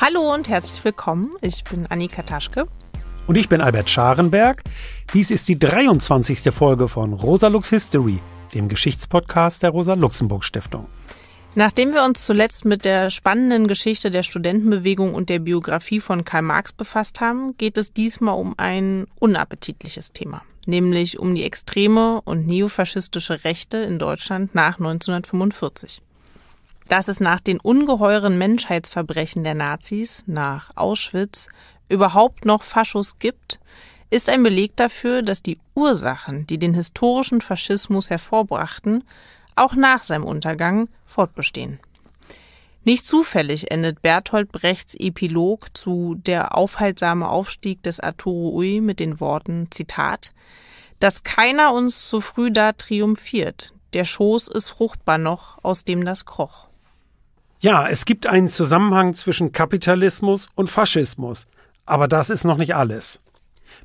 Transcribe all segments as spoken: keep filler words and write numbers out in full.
Hallo und herzlich willkommen. Ich bin Annika Taschke. Und ich bin Albert Scharenberg. Dies ist die dreiundzwanzigste Folge von Rosa-Lux History, dem Geschichtspodcast der Rosa-Luxemburg-Stiftung. Nachdem wir uns zuletzt mit der spannenden Geschichte der Studentenbewegung und der Biografie von Karl Marx befasst haben, geht es diesmal um ein unappetitliches Thema, nämlich um die extreme und neofaschistische Rechte in Deutschland nach neunzehnhundertfünfundvierzig. Dass es nach den ungeheuren Menschheitsverbrechen der Nazis, nach Auschwitz, überhaupt noch Faschos gibt, ist ein Beleg dafür, dass die Ursachen, die den historischen Faschismus hervorbrachten, auch nach seinem Untergang fortbestehen. Nicht zufällig endet Bertolt Brechts Epilog zu Der aufhaltsame Aufstieg des Arturo Ui mit den Worten, Zitat, dass keiner uns zu früh da triumphiert, der Schoß ist fruchtbar noch, aus dem das kroch. Ja, es gibt einen Zusammenhang zwischen Kapitalismus und Faschismus, aber das ist noch nicht alles.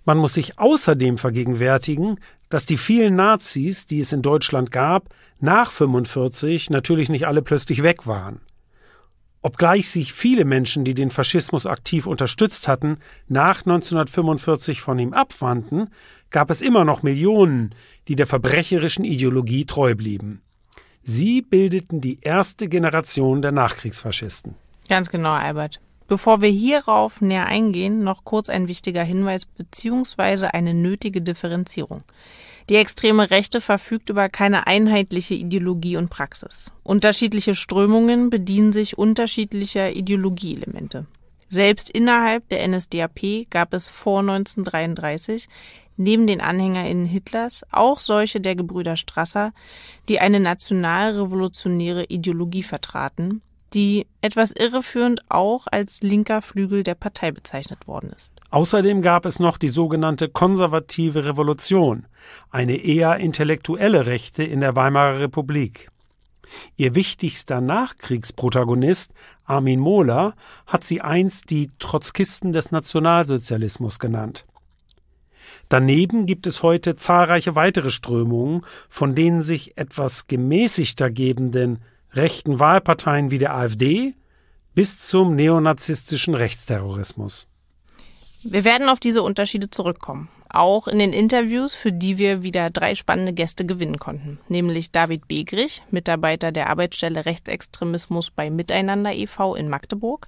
Man muss sich außerdem vergegenwärtigen, dass die vielen Nazis, die es in Deutschland gab, nach neunzehnhundertfünfundvierzig natürlich nicht alle plötzlich weg waren. Obgleich sich viele Menschen, die den Faschismus aktiv unterstützt hatten, nach neunzehnhundertfünfundvierzig von ihm abwandten, gab es immer noch Millionen, die der verbrecherischen Ideologie treu blieben. Sie bildeten die erste Generation der Nachkriegsfaschisten. Ganz genau, Albert. Bevor wir hierauf näher eingehen, noch kurz ein wichtiger Hinweis bzw. eine nötige Differenzierung. Die extreme Rechte verfügt über keine einheitliche Ideologie und Praxis. Unterschiedliche Strömungen bedienen sich unterschiedlicher Ideologieelemente. Selbst innerhalb der N S D A P gab es vor neunzehnhundertdreiunddreißig neben den AnhängerInnen Hitlers auch solche der Gebrüder Strasser, die eine nationalrevolutionäre Ideologie vertraten, die etwas irreführend auch als linker Flügel der Partei bezeichnet worden ist. Außerdem gab es noch die sogenannte konservative Revolution, eine eher intellektuelle Rechte in der Weimarer Republik. Ihr wichtigster Nachkriegsprotagonist, Armin Mohler, hat sie einst die Trotzkisten des Nationalsozialismus genannt. Daneben gibt es heute zahlreiche weitere Strömungen, von denen sich etwas gemäßigter gebenden rechten Wahlparteien wie der AfD bis zum neonazistischen Rechtsterrorismus. Wir werden auf diese Unterschiede zurückkommen, auch in den Interviews, für die wir wieder drei spannende Gäste gewinnen konnten, nämlich David Begrich, Mitarbeiter der Arbeitsstelle Rechtsextremismus bei Miteinander e V in Magdeburg,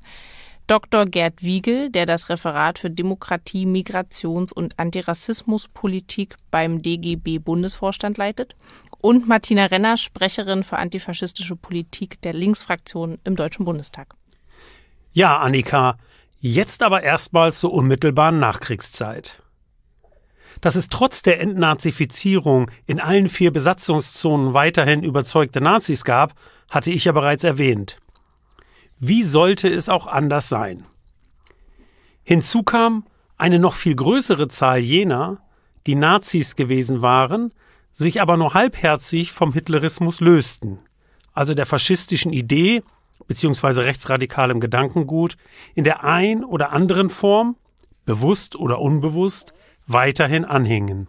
Doktor Gerd Wiegel, der das Referat für Demokratie, Migrations- und Antirassismuspolitik beim D G B-Bundesvorstand leitet, und Martina Renner, Sprecherin für antifaschistische Politik der Linksfraktion im Deutschen Bundestag. Ja, Annika, jetzt aber erstmals zur unmittelbaren Nachkriegszeit. Dass es trotz der Entnazifizierung in allen vier Besatzungszonen weiterhin überzeugte Nazis gab, hatte ich ja bereits erwähnt. Wie sollte es auch anders sein? Hinzu kam eine noch viel größere Zahl jener, die Nazis gewesen waren, sich aber nur halbherzig vom Hitlerismus lösten, also der faschistischen Idee bzw. rechtsradikalem Gedankengut, in der ein oder anderen Form, bewusst oder unbewusst, weiterhin anhingen.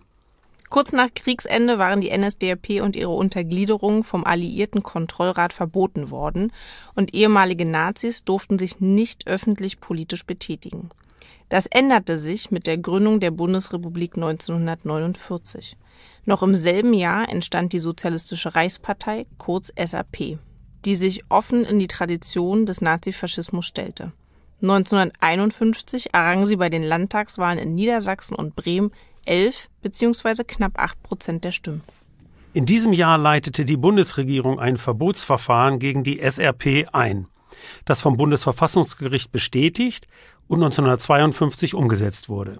Kurz nach Kriegsende waren die N S D A P und ihre Untergliederung vom alliierten Kontrollrat verboten worden und ehemalige Nazis durften sich nicht öffentlich politisch betätigen. Das änderte sich mit der Gründung der Bundesrepublik neunzehnhundertneunundvierzig. Noch im selben Jahr entstand die Sozialistische Reichspartei, kurz S R P, die sich offen in die Tradition des Nazifaschismus stellte. neunzehnhunderteinundfünfzig errang sie bei den Landtagswahlen in Niedersachsen und Bremen elf bzw. knapp acht Prozent der Stimmen. In diesem Jahr leitete die Bundesregierung ein Verbotsverfahren gegen die S R P ein, das vom Bundesverfassungsgericht bestätigt und neunzehnhundertzweiundfünfzig umgesetzt wurde.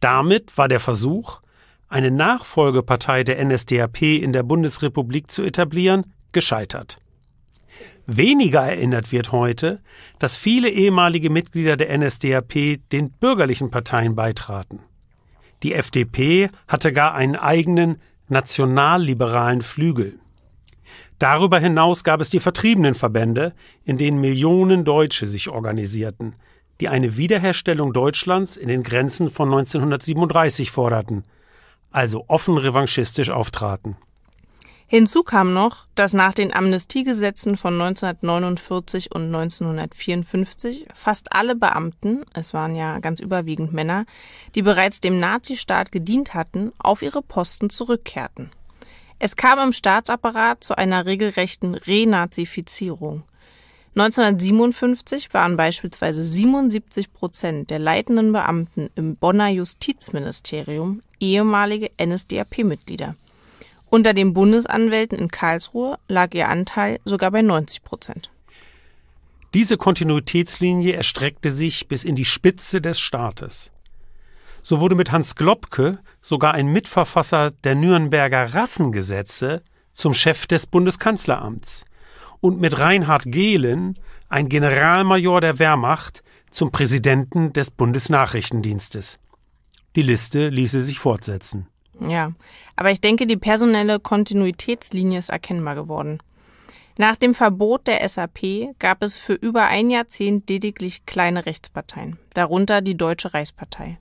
Damit war der Versuch, eine Nachfolgepartei der N S D A P in der Bundesrepublik zu etablieren, gescheitert. Weniger erinnert wird heute, dass viele ehemalige Mitglieder der N S D A P den bürgerlichen Parteien beitraten. Die F D P hatte gar einen eigenen nationalliberalen Flügel. Darüber hinaus gab es die Vertriebenenverbände, in denen Millionen Deutsche sich organisierten, die eine Wiederherstellung Deutschlands in den Grenzen von neunzehnhundertsiebenunddreißig forderten, also offen revanchistisch auftraten. Hinzu kam noch, dass nach den Amnestiegesetzen von neunzehnhundertneunundvierzig und neunzehnhundertvierundfünfzig fast alle Beamten, es waren ja ganz überwiegend Männer, die bereits dem Nazistaat gedient hatten, auf ihre Posten zurückkehrten. Es kam im Staatsapparat zu einer regelrechten Renazifizierung. neunzehnhundertsiebenundfünfzig waren beispielsweise siebenundsiebzig Prozent der leitenden Beamten im Bonner Justizministerium ehemalige N S D A P-Mitglieder. Unter den Bundesanwälten in Karlsruhe lag ihr Anteil sogar bei neunzig Prozent. Diese Kontinuitätslinie erstreckte sich bis in die Spitze des Staates. So wurde mit Hans Globke sogar ein Mitverfasser der Nürnberger Rassengesetze zum Chef des Bundeskanzleramts und mit Reinhard Gehlen, ein Generalmajor der Wehrmacht, zum Präsidenten des Bundesnachrichtendienstes. Die Liste ließe sich fortsetzen. Ja, aber ich denke, die personelle Kontinuitätslinie ist erkennbar geworden. Nach dem Verbot der S R P gab es für über ein Jahrzehnt lediglich kleine Rechtsparteien, darunter die Deutsche Reichspartei.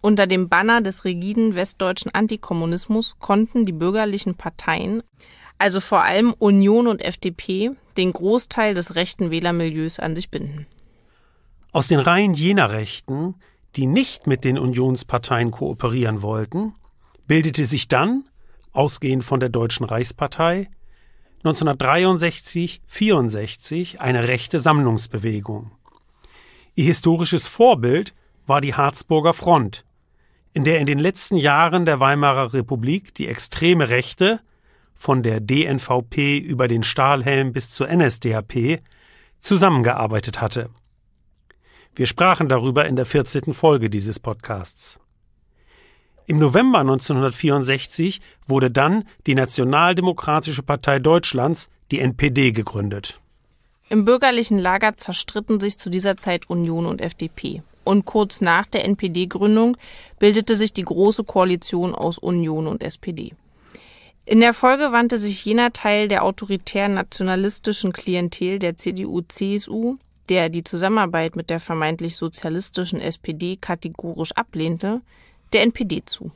Unter dem Banner des rigiden westdeutschen Antikommunismus konnten die bürgerlichen Parteien, also vor allem Union und F D P, den Großteil des rechten Wählermilieus an sich binden. Aus den Reihen jener Rechten, die nicht mit den Unionsparteien kooperieren wollten, bildete sich dann, ausgehend von der Deutschen Reichspartei, neunzehnhundertdreiundsechzig bis vierundsechzig eine rechte Sammlungsbewegung. Ihr historisches Vorbild war die Harzburger Front, in der in den letzten Jahren der Weimarer Republik die extreme Rechte, von der D N V P über den Stahlhelm bis zur N S D A P, zusammengearbeitet hatte. Wir sprachen darüber in der vierzehnten Folge dieses Podcasts. Im November neunzehnhundertvierundsechzig wurde dann die Nationaldemokratische Partei Deutschlands, die N P D, gegründet. Im bürgerlichen Lager zerstritten sich zu dieser Zeit Union und F D P. Und kurz nach der N P D-Gründung bildete sich die Große Koalition aus Union und S P D. In der Folge wandte sich jener Teil der autoritären nationalistischen Klientel der C D U C S U, der die Zusammenarbeit mit der vermeintlich sozialistischen S P D kategorisch ablehnte, der N P D zu.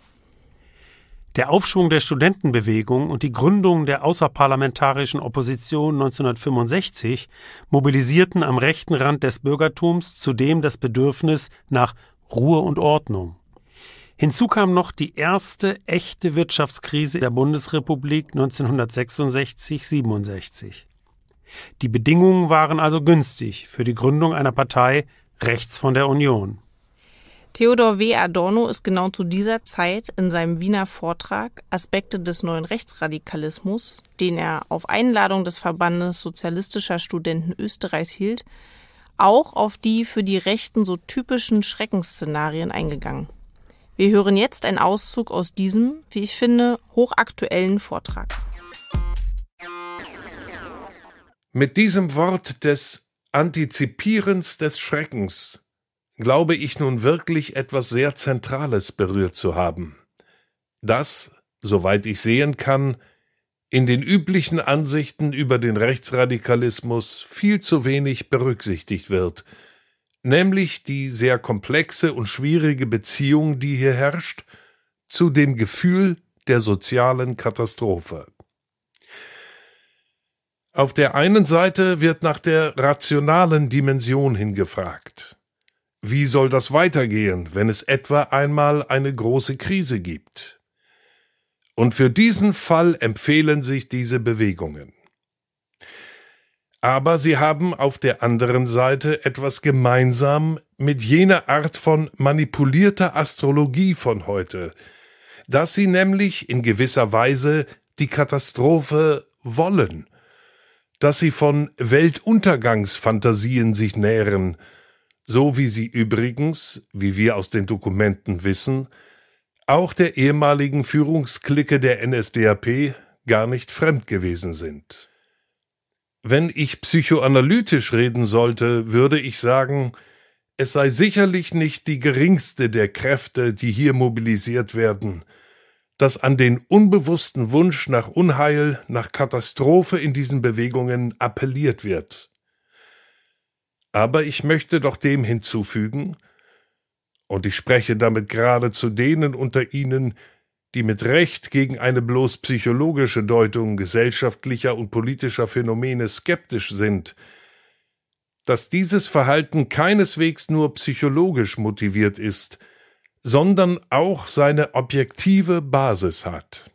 Der Aufschwung der Studentenbewegung und die Gründung der außerparlamentarischen Opposition neunzehnhundertfünfundsechzig mobilisierten am rechten Rand des Bürgertums zudem das Bedürfnis nach Ruhe und Ordnung. Hinzu kam noch die erste echte Wirtschaftskrise der Bundesrepublik neunzehnhundertsechsundsechzig bis siebenundsechzig. Die Bedingungen waren also günstig für die Gründung einer Partei rechts von der Union. Theodor W. Adorno ist genau zu dieser Zeit in seinem Wiener Vortrag Aspekte des neuen Rechtsradikalismus, den er auf Einladung des Verbandes Sozialistischer Studenten Österreichs hielt, auch auf die für die Rechten so typischen Schreckensszenarien eingegangen. Wir hören jetzt einen Auszug aus diesem, wie ich finde, hochaktuellen Vortrag. Mit diesem Wort des Antizipierens des Schreckens glaube ich nun wirklich etwas sehr Zentrales berührt zu haben, das, soweit ich sehen kann, in den üblichen Ansichten über den Rechtsradikalismus viel zu wenig berücksichtigt wird, nämlich die sehr komplexe und schwierige Beziehung, die hier herrscht, zu dem Gefühl der sozialen Katastrophe. Auf der einen Seite wird nach der rationalen Dimension hingefragt. Wie soll das weitergehen, wenn es etwa einmal eine große Krise gibt? Und für diesen Fall empfehlen sich diese Bewegungen. Aber sie haben auf der anderen Seite etwas gemeinsam mit jener Art von manipulierter Astrologie von heute, dass sie nämlich in gewisser Weise die Katastrophe wollen, dass sie von Weltuntergangsfantasien sich nähren, so wie sie übrigens, wie wir aus den Dokumenten wissen, auch der ehemaligen Führungsklicke der N S D A P gar nicht fremd gewesen sind. Wenn ich psychoanalytisch reden sollte, würde ich sagen, es sei sicherlich nicht die geringste der Kräfte, die hier mobilisiert werden, dass an den unbewussten Wunsch nach Unheil, nach Katastrophe in diesen Bewegungen appelliert wird. Aber ich möchte doch dem hinzufügen, und ich spreche damit gerade zu denen unter Ihnen, die mit Recht gegen eine bloß psychologische Deutung gesellschaftlicher und politischer Phänomene skeptisch sind, dass dieses Verhalten keineswegs nur psychologisch motiviert ist, sondern auch seine objektive Basis hat.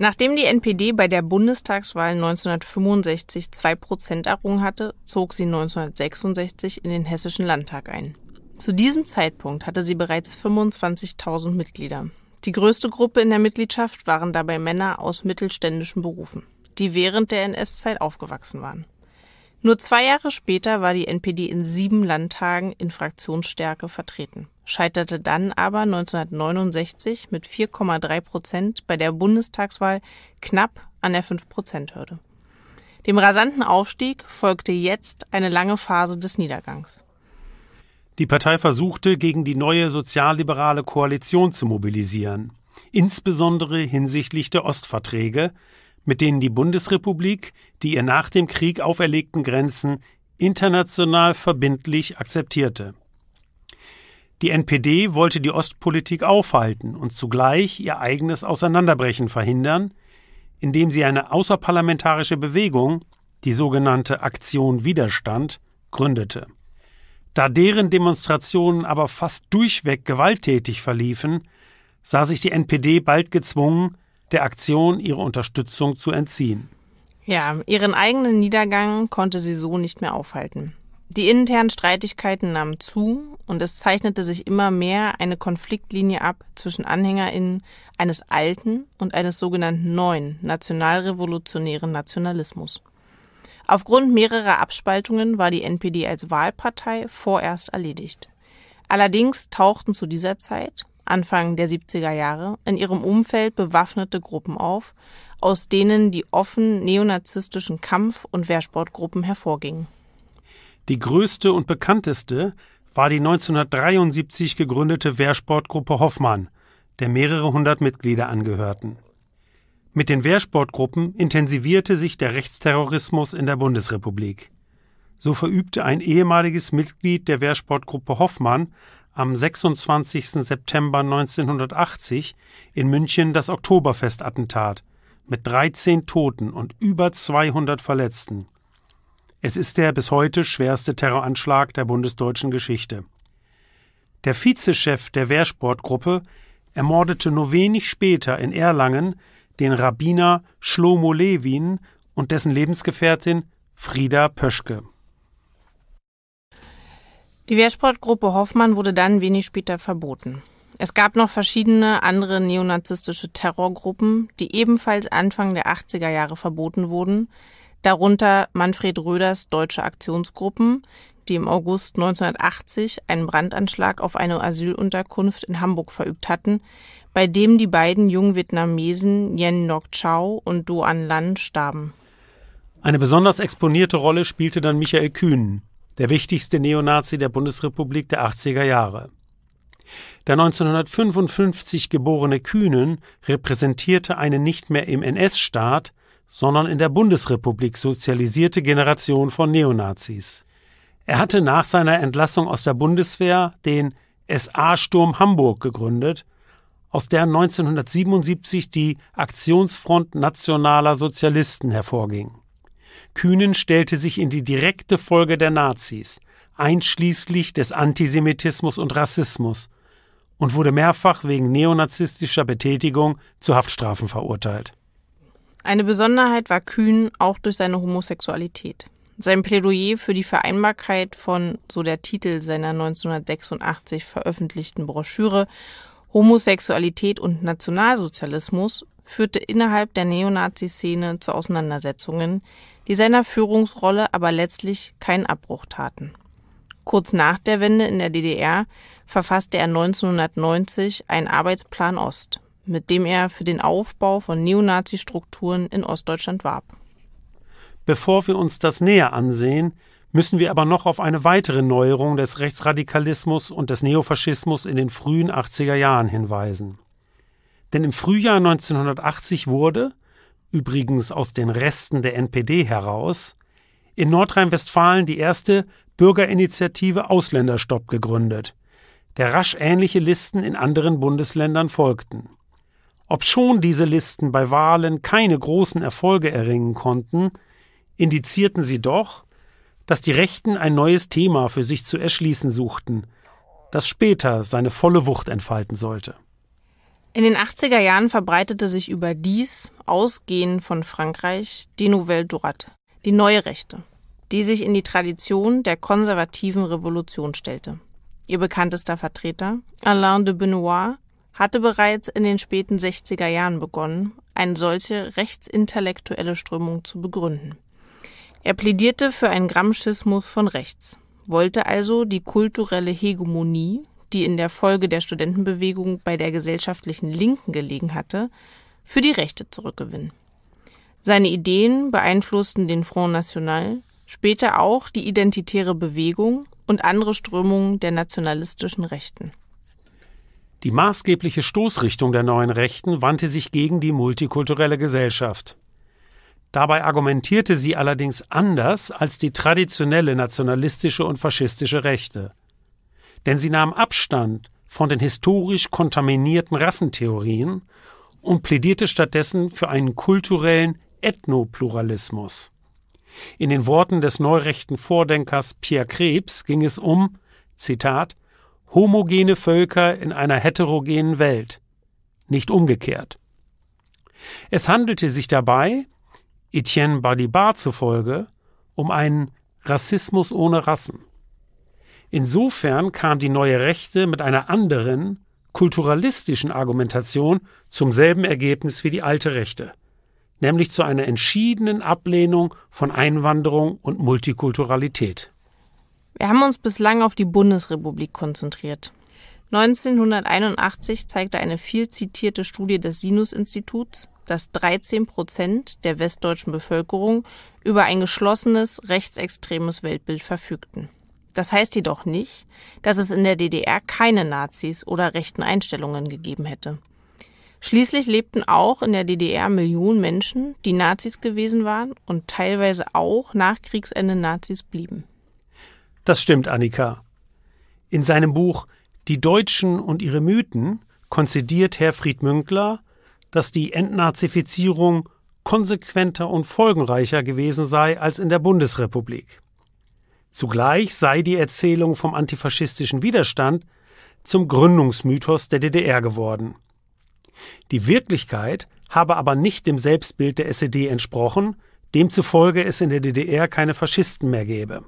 Nachdem die N P D bei der Bundestagswahl neunzehnhundertfünfundsechzig zwei Prozent errungen hatte, zog sie neunzehnhundertsechsundsechzig in den Hessischen Landtag ein. Zu diesem Zeitpunkt hatte sie bereits fünfundzwanzigtausend Mitglieder. Die größte Gruppe in der Mitgliedschaft waren dabei Männer aus mittelständischen Berufen, die während der N S-Zeit aufgewachsen waren. Nur zwei Jahre später war die N P D in sieben Landtagen in Fraktionsstärke vertreten, scheiterte dann aber neunzehnhundertneunundsechzig mit vier Komma drei Prozent bei der Bundestagswahl knapp an der fünf Prozent-Hürde. Dem rasanten Aufstieg folgte jetzt eine lange Phase des Niedergangs. Die Partei versuchte, gegen die neue sozialliberale Koalition zu mobilisieren, insbesondere hinsichtlich der Ostverträge, mit denen die Bundesrepublik die ihr nach dem Krieg auferlegten Grenzen international verbindlich akzeptierte. Die N P D wollte die Ostpolitik aufhalten und zugleich ihr eigenes Auseinanderbrechen verhindern, indem sie eine außerparlamentarische Bewegung, die sogenannte Aktion Widerstand, gründete. Da deren Demonstrationen aber fast durchweg gewalttätig verliefen, sah sich die N P D bald gezwungen, der Aktion ihre Unterstützung zu entziehen. Ja, ihren eigenen Niedergang konnte sie so nicht mehr aufhalten. Die internen Streitigkeiten nahmen zu und es zeichnete sich immer mehr eine Konfliktlinie ab zwischen AnhängerInnen eines alten und eines sogenannten neuen nationalrevolutionären Nationalismus. Aufgrund mehrerer Abspaltungen war die N P D als Wahlpartei vorerst erledigt. Allerdings tauchten zu dieser Zeit, Anfang der siebziger Jahre, in ihrem Umfeld bewaffnete Gruppen auf, aus denen die offen neonazistischen Kampf- und Wehrsportgruppen hervorgingen. Die größte und bekannteste war die neunzehnhundertdreiundsiebzig gegründete Wehrsportgruppe Hoffmann, der mehrere hundert Mitglieder angehörten. Mit den Wehrsportgruppen intensivierte sich der Rechtsterrorismus in der Bundesrepublik. So verübte ein ehemaliges Mitglied der Wehrsportgruppe Hoffmann am sechsundzwanzigsten September neunzehnhundertachtzig in München das Oktoberfestattentat mit dreizehn Toten und über zweihundert Verletzten. Es ist der bis heute schwerste Terroranschlag der bundesdeutschen Geschichte. Der Vizechef der Wehrsportgruppe ermordete nur wenig später in Erlangen den Rabbiner Shlomo Levin und dessen Lebensgefährtin Frieda Pöschke. Die Wehrsportgruppe Hoffmann wurde dann wenig später verboten. Es gab noch verschiedene andere neonazistische Terrorgruppen, die ebenfalls Anfang der achtziger Jahre verboten wurden, darunter Manfred Röders deutsche Aktionsgruppen, die im August neunzehnhundertachtzig einen Brandanschlag auf eine Asylunterkunft in Hamburg verübt hatten, bei dem die beiden jungen Vietnamesen Yen Ngoc Chau und Do An Lan starben. Eine besonders exponierte Rolle spielte dann Michael Kühnen, der wichtigste Neonazi der Bundesrepublik der achtziger Jahre. Der neunzehnhundertfünfundfünfzig geborene Kühnen repräsentierte eine nicht mehr im N S-Staat, sondern in der Bundesrepublik sozialisierte Generation von Neonazis. Er hatte nach seiner Entlassung aus der Bundeswehr den S A-Sturm Hamburg gegründet, aus der neunzehnhundertsiebenundsiebzig die Aktionsfront Nationaler Sozialisten hervorging. Kühnen stellte sich in die direkte Folge der Nazis, einschließlich des Antisemitismus und Rassismus, und wurde mehrfach wegen neonazistischer Betätigung zu Haftstrafen verurteilt. Eine Besonderheit war Kühn auch durch seine Homosexualität. Sein Plädoyer für die Vereinbarkeit von, so der Titel seiner neunzehnhundertsechsundachtzig veröffentlichten Broschüre, Homosexualität und Nationalsozialismus, führte innerhalb der Neonazi-Szene zu Auseinandersetzungen, die seiner Führungsrolle aber letztlich keinen Abbruch taten. Kurz nach der Wende in der D D R verfasste er neunzehnhundertneunzig einen Arbeitsplan Ost, mit dem er für den Aufbau von Neonazi-Strukturen in Ostdeutschland warb. Bevor wir uns das näher ansehen, müssen wir aber noch auf eine weitere Neuerung des Rechtsradikalismus und des Neofaschismus in den frühen achtziger Jahren hinweisen. Denn im Frühjahr neunzehnhundertachtzig wurde, übrigens aus den Resten der N P D heraus, in Nordrhein-Westfalen die erste Bürgerinitiative Ausländerstopp gegründet, der rasch ähnliche Listen in anderen Bundesländern folgten. Obschon diese Listen bei Wahlen keine großen Erfolge erringen konnten, indizierten sie doch, dass die Rechten ein neues Thema für sich zu erschließen suchten, das später seine volle Wucht entfalten sollte. In den achtziger Jahren verbreitete sich überdies, ausgehend von Frankreich, die Nouvelle Droite, die neue Rechte, die sich in die Tradition der konservativen Revolution stellte. Ihr bekanntester Vertreter, Alain de Benoist, hatte bereits in den späten sechziger Jahren begonnen, eine solche rechtsintellektuelle Strömung zu begründen. Er plädierte für einen Gramsciismus von rechts, wollte also die kulturelle Hegemonie, die in der Folge der Studentenbewegung bei der gesellschaftlichen Linken gelegen hatte, für die Rechte zurückgewinnen. Seine Ideen beeinflussten den Front National, später auch die identitäre Bewegung und andere Strömungen der nationalistischen Rechten. Die maßgebliche Stoßrichtung der neuen Rechten wandte sich gegen die multikulturelle Gesellschaft. Dabei argumentierte sie allerdings anders als die traditionelle nationalistische und faschistische Rechte. Denn sie nahm Abstand von den historisch kontaminierten Rassentheorien und plädierte stattdessen für einen kulturellen Ethnopluralismus. In den Worten des neurechten Vordenkers Pierre Krebs ging es um, Zitat, homogene Völker in einer heterogenen Welt, nicht umgekehrt. Es handelte sich dabei, Etienne Balibar zufolge, um einen Rassismus ohne Rassen. Insofern kam die neue Rechte mit einer anderen, kulturalistischen Argumentation zum selben Ergebnis wie die alte Rechte, nämlich zu einer entschiedenen Ablehnung von Einwanderung und Multikulturalität. Wir haben uns bislang auf die Bundesrepublik konzentriert. neunzehnhunderteinundachtzig zeigte eine viel zitierte Studie des Sinus-Instituts, dass dreizehn Prozent der westdeutschen Bevölkerung über ein geschlossenes rechtsextremes Weltbild verfügten. Das heißt jedoch nicht, dass es in der D D R keine Nazis oder rechten Einstellungen gegeben hätte. Schließlich lebten auch in der D D R Millionen Menschen, die Nazis gewesen waren und teilweise auch nach Kriegsende Nazis blieben. Das stimmt, Annika. In seinem Buch »Die Deutschen und ihre Mythen« konzidiert Herfried Münkler, dass die Entnazifizierung konsequenter und folgenreicher gewesen sei als in der Bundesrepublik. Zugleich sei die Erzählung vom antifaschistischen Widerstand zum Gründungsmythos der D D R geworden. Die Wirklichkeit habe aber nicht dem Selbstbild der S E D entsprochen, demzufolge es in der D D R keine Faschisten mehr gäbe.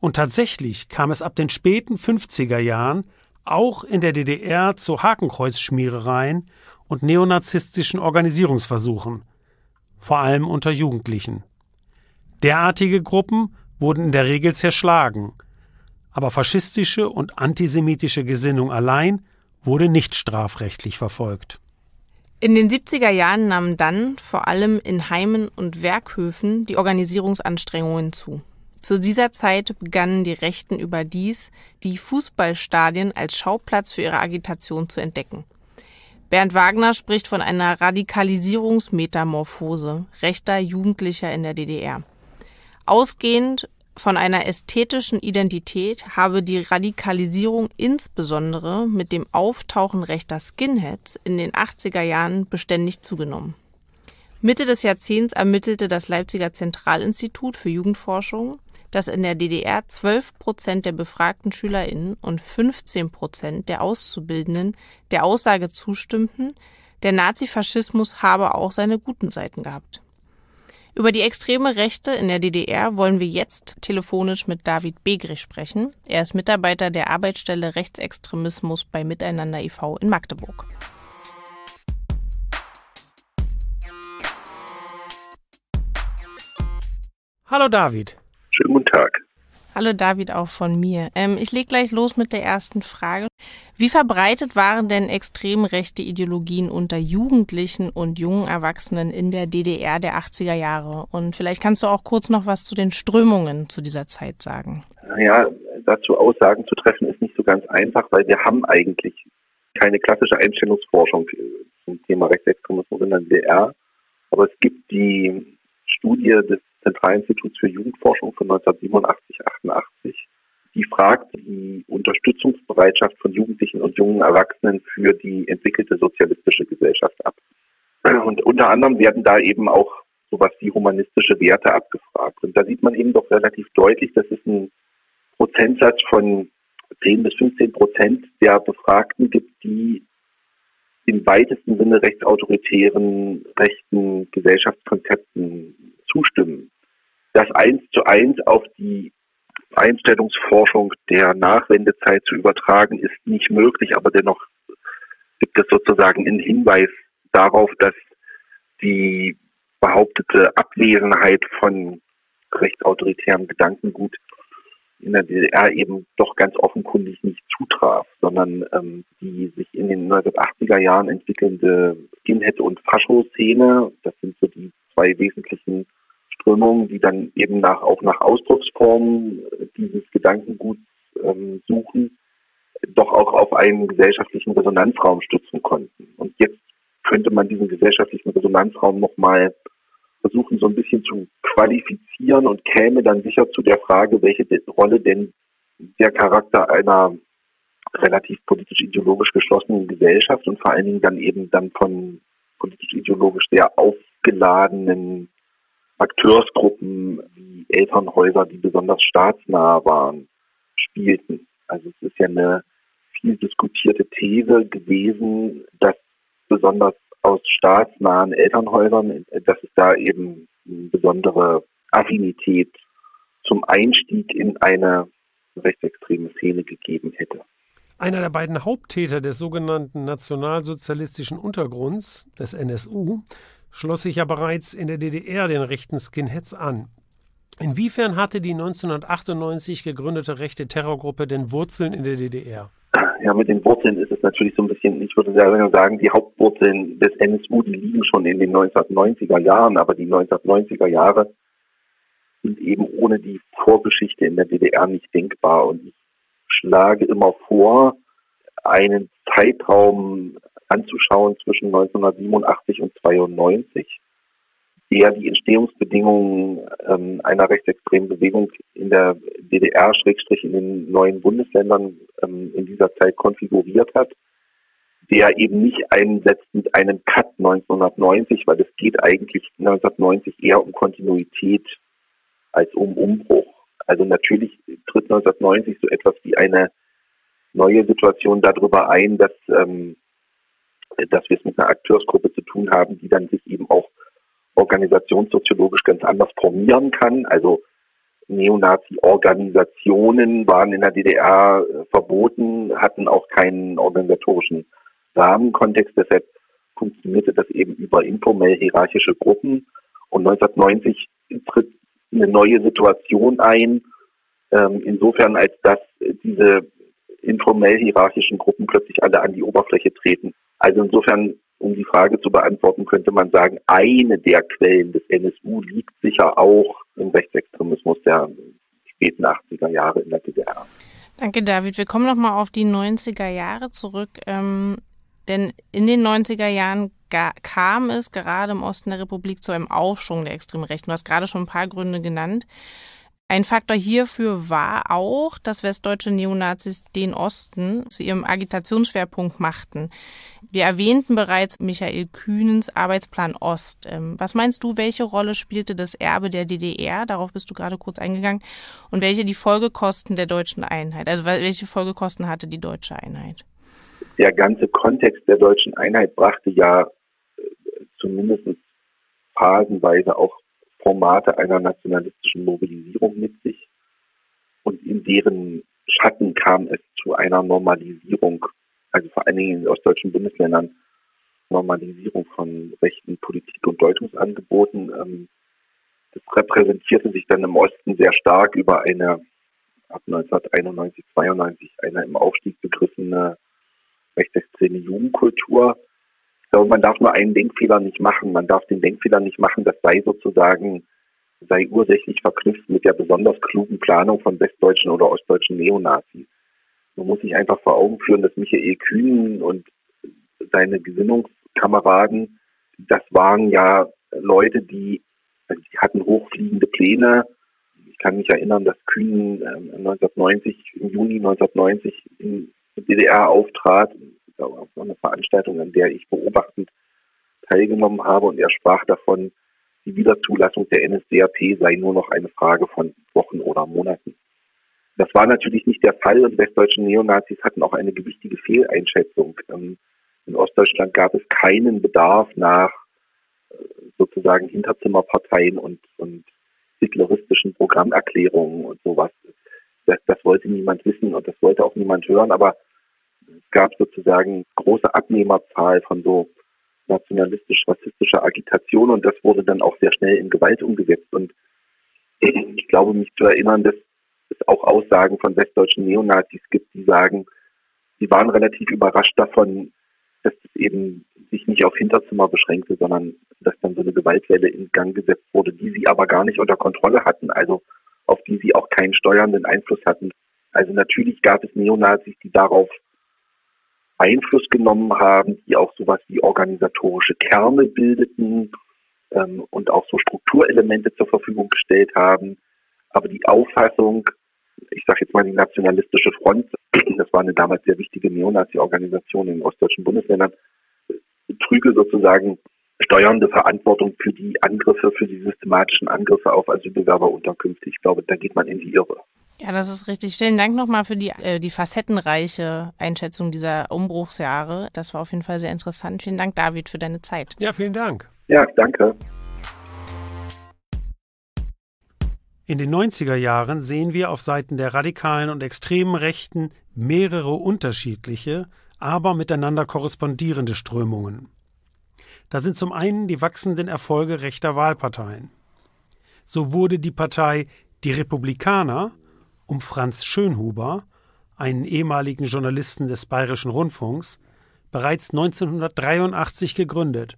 Und tatsächlich kam es ab den späten fünfziger Jahren auch in der D D R zu Hakenkreuzschmierereien und neonazistischen Organisierungsversuchen, vor allem unter Jugendlichen. Derartige Gruppen wurden in der Regel zerschlagen, aber faschistische und antisemitische Gesinnung allein wurde nicht strafrechtlich verfolgt. In den siebziger Jahren nahmen dann vor allem in Heimen und Werkhöfen die Organisierungsanstrengungen zu. Zu dieser Zeit begannen die Rechten überdies, die Fußballstadien als Schauplatz für ihre Agitation zu entdecken. Bernd Wagner spricht von einer Radikalisierungsmetamorphose rechter Jugendlicher in der D D R. Ausgehend von einer ästhetischen Identität habe die Radikalisierung insbesondere mit dem Auftauchen rechter Skinheads in den achtziger Jahren beständig zugenommen. Mitte des Jahrzehnts ermittelte das Leipziger Zentralinstitut für Jugendforschung, dass in der D D R zwölf Prozent der befragten SchülerInnen und fünfzehn Prozent der Auszubildenden der Aussage zustimmten, der Nazifaschismus habe auch seine guten Seiten gehabt. Über die extreme Rechte in der D D R wollen wir jetzt telefonisch mit David Begrich sprechen. Er ist Mitarbeiter der Arbeitsstelle Rechtsextremismus bei Miteinander e V in Magdeburg. Hallo David. Schönen guten Tag. Hallo David, auch von mir. Ähm, ich lege gleich los mit der ersten Frage. Wie verbreitet waren denn extrem rechte Ideologien unter Jugendlichen und jungen Erwachsenen in der D D R der achtziger Jahre? Und vielleicht kannst du auch kurz noch was zu den Strömungen zu dieser Zeit sagen. Naja, dazu Aussagen zu treffen ist nicht so ganz einfach, weil wir haben eigentlich keine klassische Einstellungsforschung zum Thema Rechtsextremismus in der D D R. Aber es gibt die Studie des Zentralinstituts für Jugendforschung von neunzehnhundertsiebenundachtzig bis achtundachtzig, die fragt, die Unterstützungsbereitschaft von Jugendlichen und jungen Erwachsenen für die entwickelte sozialistische Gesellschaft ab. Und unter anderem werden da eben auch sowas wie humanistische Werte abgefragt. Und da sieht man eben doch relativ deutlich, das ist ein Prozentsatz von zehn bis fünfzehn Prozent der Befragten gibt, die im weitesten Sinne rechtsautoritären, rechten Gesellschaftskonzepten zustimmen. Das eins zu eins auf die Einstellungsforschung der Nachwendezeit zu übertragen, ist nicht möglich, aber dennoch gibt es sozusagen einen Hinweis darauf, dass die behauptete Abwesenheit von rechtsautoritärem Gedankengut in der D D R eben doch ganz offenkundig nicht zutraf, sondern ähm, die sich in den neunzehnhundertachtziger Jahren entwickelnde Skinhead- und Fascho-Szene, das sind so die zwei wesentlichen Strömungen, die dann eben nach, auch nach Ausdrucksformen dieses Gedankenguts ähm, suchen, doch auch auf einen gesellschaftlichen Resonanzraum stützen konnten. Und jetzt könnte man diesen gesellschaftlichen Resonanzraum nochmal versuchen, so ein bisschen zu qualifizieren und käme dann sicher zu der Frage, welche Rolle denn der Charakter einer relativ politisch-ideologisch geschlossenen Gesellschaft und vor allen Dingen dann eben dann von politisch-ideologisch sehr aufgeladenen Akteursgruppen wie Elternhäuser, die besonders staatsnah waren, spielten. Also es ist ja eine viel diskutierte These gewesen, dass besonders aus staatsnahen Elternhäusern, dass es da eben eine besondere Affinität zum Einstieg in eine rechtsextreme Szene gegeben hätte. Einer der beiden Haupttäter des sogenannten nationalsozialistischen Untergrunds, des N S U, schloss sich ja bereits in der D D R den rechten Skinheads an. Inwiefern hatte die neunzehnhundertachtundneunzig gegründete rechte Terrorgruppe denn Wurzeln in der D D R? Ja, mit den Wurzeln ist es natürlich so ein bisschen, ich würde sagen, die Hauptwurzeln des N S U, die liegen schon in den neunzehnhundertneunziger Jahren, aber die neunzehnhundertneunziger Jahre sind eben ohne die Vorgeschichte in der D D R nicht denkbar. Und ich schlage immer vor, einen Zeitraum anzuschauen zwischen neunzehnhundertsiebenundachtzig und zweiundneunzig, der die Entstehungsbedingungen ähm, einer rechtsextremen Bewegung in der D D R, Schrägstrich in den neuen Bundesländern ähm, in dieser Zeit konfiguriert hat, der eben nicht einsetzt mit einem Cut neunzehnhundertneunzig, weil es geht eigentlich neunzehnhundertneunzig eher um Kontinuität als um Umbruch. Also natürlich tritt neunzehnhundertneunzig so etwas wie eine neue Situation darüber ein, dass, ähm, dass wir es mit einer Akteursgruppe zu tun haben, die dann sich eben auch organisationssoziologisch ganz anders formieren kann. Also Neonazi-Organisationen waren in der D D R verboten, hatten auch keinen organisatorischen Rahmenkontext. Deshalb funktionierte das eben über informell hierarchische Gruppen. Und neunzehnhundertneunzig tritt eine neue Situation ein, insofern als dass diese informell hierarchischen Gruppen plötzlich alle an die Oberfläche treten. Also insofern, um die Frage zu beantworten, könnte man sagen, eine der Quellen des N S U liegt sicher auch im Rechtsextremismus der späten achtziger Jahre in der D D R. Danke, David. Wir kommen nochmal auf die neunziger Jahre zurück. Ähm, denn in den neunziger Jahren kam es gerade im Osten der Republik zu einem Aufschwung der extremen Rechten. Du hast gerade schon ein paar Gründe genannt. Ein Faktor hierfür war auch, dass westdeutsche Neonazis den Osten zu ihrem Agitationsschwerpunkt machten. Wir erwähnten bereits Michael Kühnens Arbeitsplan Ost. Was meinst du, welche Rolle spielte das Erbe der D D R, darauf bist du gerade kurz eingegangen, und welche die Folgekosten der deutschen Einheit, also welche Folgekosten hatte die deutsche Einheit? Der ganze Kontext der deutschen Einheit brachte ja zumindest phasenweise auch Formate einer nationalistischen Mobilisierung mit sich und in deren Schatten kam es zu einer Normalisierung, also vor allen Dingen in den ostdeutschen Bundesländern, Normalisierung von rechten Politik- und Deutungsangeboten. Das repräsentierte sich dann im Osten sehr stark über eine ab neunzehnhunderteinundneunzig, zweiundneunzig eine im Aufstieg begriffene rechtsextreme Jugendkultur. Ich glaube, man darf nur einen Denkfehler nicht machen. Man darf den Denkfehler nicht machen, das sei sozusagen, sei ursächlich verknüpft mit der besonders klugen Planung von westdeutschen oder ostdeutschen Neonazis. Man muss sich einfach vor Augen führen, dass Michael Kühnen und seine Gesinnungskameraden, das waren ja Leute, die, die hatten hochfliegende Pläne. Ich Ich kann mich erinnern, dass Kühnen neunzehnhundertneunzig, im Juni neunzehnhundertneunzig in die D D R auftrat, auf einer Veranstaltung, an der ich beobachtend teilgenommen habe, und er sprach davon, die Wiederzulassung der N S D A P sei nur noch eine Frage von Wochen oder Monaten. Das war natürlich nicht der Fall, und westdeutsche Neonazis hatten auch eine gewichtige Fehleinschätzung. In Ostdeutschland gab es keinen Bedarf nach sozusagen Hinterzimmerparteien und, und hitleristischen Programmerklärungen und sowas. Das, das wollte niemand wissen und das wollte auch niemand hören, aber es gab sozusagen große Abnehmerzahl von so nationalistisch-rassistischer Agitation, und das wurde dann auch sehr schnell in Gewalt umgesetzt. Und ich glaube, mich zu erinnern, dass es auch Aussagen von westdeutschen Neonazis gibt, die sagen, sie waren relativ überrascht davon, dass es eben sich nicht auf Hinterzimmer beschränkte, sondern dass dann so eine Gewaltwelle in Gang gesetzt wurde, die sie aber gar nicht unter Kontrolle hatten, also auf die sie auch keinen steuernden Einfluss hatten. Also natürlich gab es Neonazis, die darauf Einfluss genommen haben, die auch sowas wie organisatorische Kerne bildeten ähm, und auch so Strukturelemente zur Verfügung gestellt haben. Aber die Auffassung, ich sage jetzt mal die Nationalistische Front, das war eine damals sehr wichtige Neonazi-Organisation in den ostdeutschen Bundesländern, trüge sozusagen steuernde Verantwortung für die Angriffe, für die systematischen Angriffe auf Asylbewerberunterkünfte. Ich glaube, da geht man in die Irre. Ja, das ist richtig. Vielen Dank nochmal für die, äh, die facettenreiche Einschätzung dieser Umbruchsjahre. Das war auf jeden Fall sehr interessant. Vielen Dank, David, für deine Zeit. Ja, vielen Dank. Ja, danke. In den neunziger Jahren sehen wir auf Seiten der radikalen und extremen Rechten mehrere unterschiedliche, aber miteinander korrespondierende Strömungen. Da sind zum einen die wachsenden Erfolge rechter Wahlparteien. So wurde die Partei Die Republikaner um Franz Schönhuber, einen ehemaligen Journalisten des Bayerischen Rundfunks, bereits neunzehnhundertdreiundachtzig gegründet.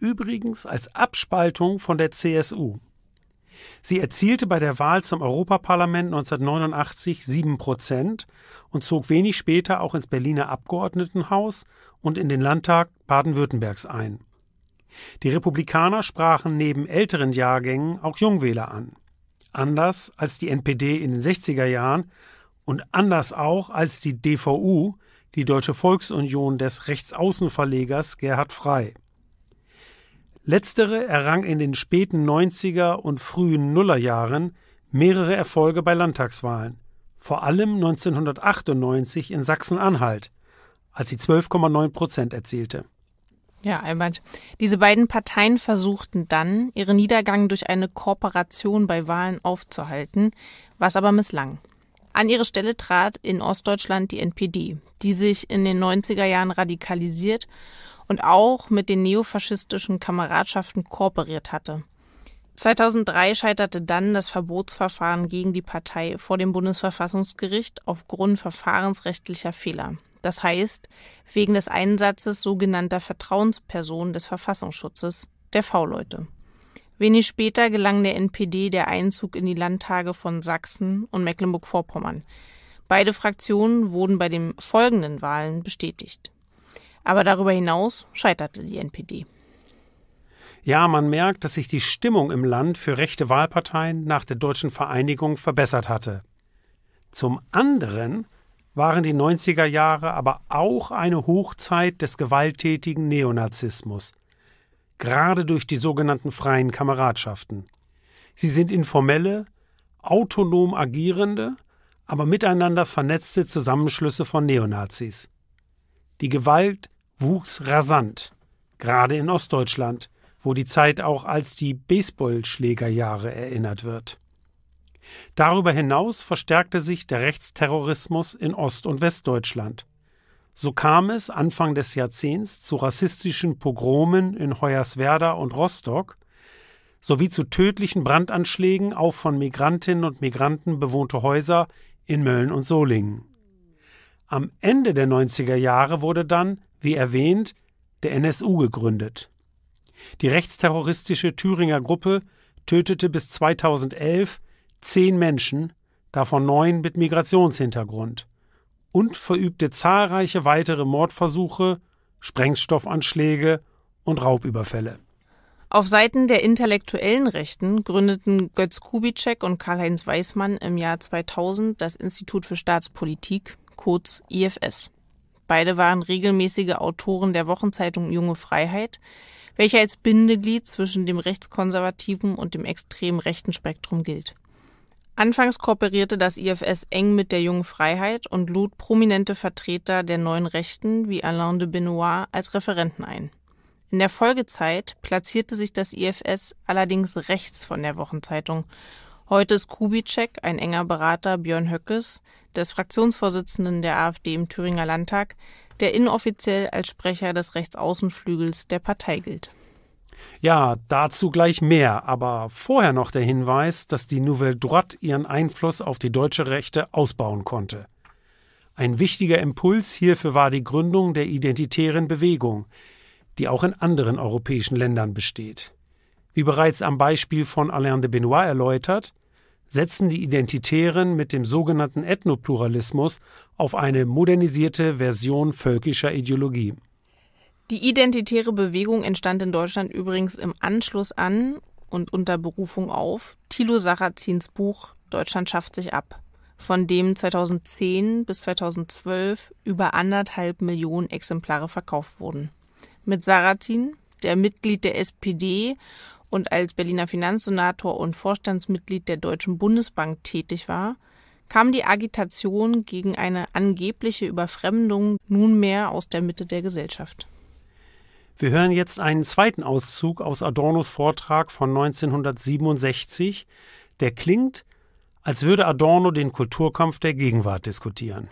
Übrigens als Abspaltung von der C S U. Sie erzielte bei der Wahl zum Europaparlament neunzehnhundertneunundachtzig sieben Prozent und zog wenig später auch ins Berliner Abgeordnetenhaus und in den Landtag Baden-Württembergs ein. Die Republikaner sprachen neben älteren Jahrgängen auch Jungwähler an. Anders als die N P D in den sechziger Jahren und anders auch als die D V U, die Deutsche Volksunion des Rechtsaußenverlegers Gerhard Frey. Letztere errang in den späten neunziger und frühen Nullerjahren mehrere Erfolge bei Landtagswahlen, vor allem neunzehnhundertachtundneunzig in Sachsen-Anhalt, als sie zwölf Komma neun Prozent erzielte. Ja, Albert. Diese beiden Parteien versuchten dann, ihren Niedergang durch eine Kooperation bei Wahlen aufzuhalten, was aber misslang. An ihre Stelle trat in Ostdeutschland die N P D, die sich in den neunziger Jahren radikalisiert und auch mit den neofaschistischen Kameradschaften kooperiert hatte. zweitausenddrei scheiterte dann das Verbotsverfahren gegen die Partei vor dem Bundesverfassungsgericht aufgrund verfahrensrechtlicher Fehler. Das heißt, wegen des Einsatzes sogenannter Vertrauenspersonen des Verfassungsschutzes, der V-Leute. Wenig später gelang der N P D der Einzug in die Landtage von Sachsen und Mecklenburg-Vorpommern. Beide Fraktionen wurden bei den folgenden Wahlen bestätigt. Aber darüber hinaus scheiterte die N P D. Ja, man merkt, dass sich die Stimmung im Land für rechte Wahlparteien nach der deutschen Vereinigung verbessert hatte. Zum anderen waren die neunziger Jahre aber auch eine Hochzeit des gewalttätigen Neonazismus, gerade durch die sogenannten freien Kameradschaften. Sie sind informelle, autonom agierende, aber miteinander vernetzte Zusammenschlüsse von Neonazis. Die Gewalt wuchs rasant, gerade in Ostdeutschland, wo die Zeit auch als die Baseballschlägerjahre erinnert wird. Darüber hinaus verstärkte sich der Rechtsterrorismus in Ost- und Westdeutschland. So kam es Anfang des Jahrzehnts zu rassistischen Pogromen in Hoyerswerda und Rostock sowie zu tödlichen Brandanschlägen auf von Migrantinnen und Migranten bewohnte Häuser in Mölln und Solingen. Am Ende der neunziger Jahre wurde dann, wie erwähnt, der N S U gegründet. Die rechtsterroristische Thüringer Gruppe tötete bis zweitausendelf zehn Menschen, davon neun mit Migrationshintergrund, und verübte zahlreiche weitere Mordversuche, Sprengstoffanschläge und Raubüberfälle. Auf Seiten der intellektuellen Rechten gründeten Götz Kubitschek und Karl-Heinz Weismann im Jahr zweitausend das Institut für Staatspolitik, kurz I F S. Beide waren regelmäßige Autoren der Wochenzeitung Junge Freiheit, welche als Bindeglied zwischen dem rechtskonservativen und dem extrem rechten Spektrum gilt. Anfangs kooperierte das I F S eng mit der Jungen Freiheit und lud prominente Vertreter der neuen Rechten wie Alain de Benoist als Referenten ein. In der Folgezeit platzierte sich das I F S allerdings rechts von der Wochenzeitung. Heute ist Kubitschek, ein enger Berater Björn Höckes, des Fraktionsvorsitzenden der AfD im Thüringer Landtag, der inoffiziell als Sprecher des Rechtsaußenflügels der Partei gilt. Ja, dazu gleich mehr, aber vorher noch der Hinweis, dass die Nouvelle Droite ihren Einfluss auf die deutsche Rechte ausbauen konnte. Ein wichtiger Impuls hierfür war die Gründung der Identitären Bewegung, die auch in anderen europäischen Ländern besteht. Wie bereits am Beispiel von Alain de Benoist erläutert, setzen die Identitären mit dem sogenannten Ethnopluralismus auf eine modernisierte Version völkischer Ideologie. Die Identitäre Bewegung entstand in Deutschland übrigens im Anschluss an und unter Berufung auf Thilo Sarrazins Buch »Deutschland schafft sich ab«, von dem zweitausendzehn bis zweitausendzwölf über anderthalb Millionen Exemplare verkauft wurden. Mit Sarrazin, der Mitglied der S P D und als Berliner Finanzsenator und Vorstandsmitglied der Deutschen Bundesbank tätig war, kam die Agitation gegen eine angebliche Überfremdung nunmehr aus der Mitte der Gesellschaft. Wir hören jetzt einen zweiten Auszug aus Adornos Vortrag von neunzehnhundertsiebenundsechzig, der klingt, als würde Adorno den Kulturkampf der Gegenwart diskutieren.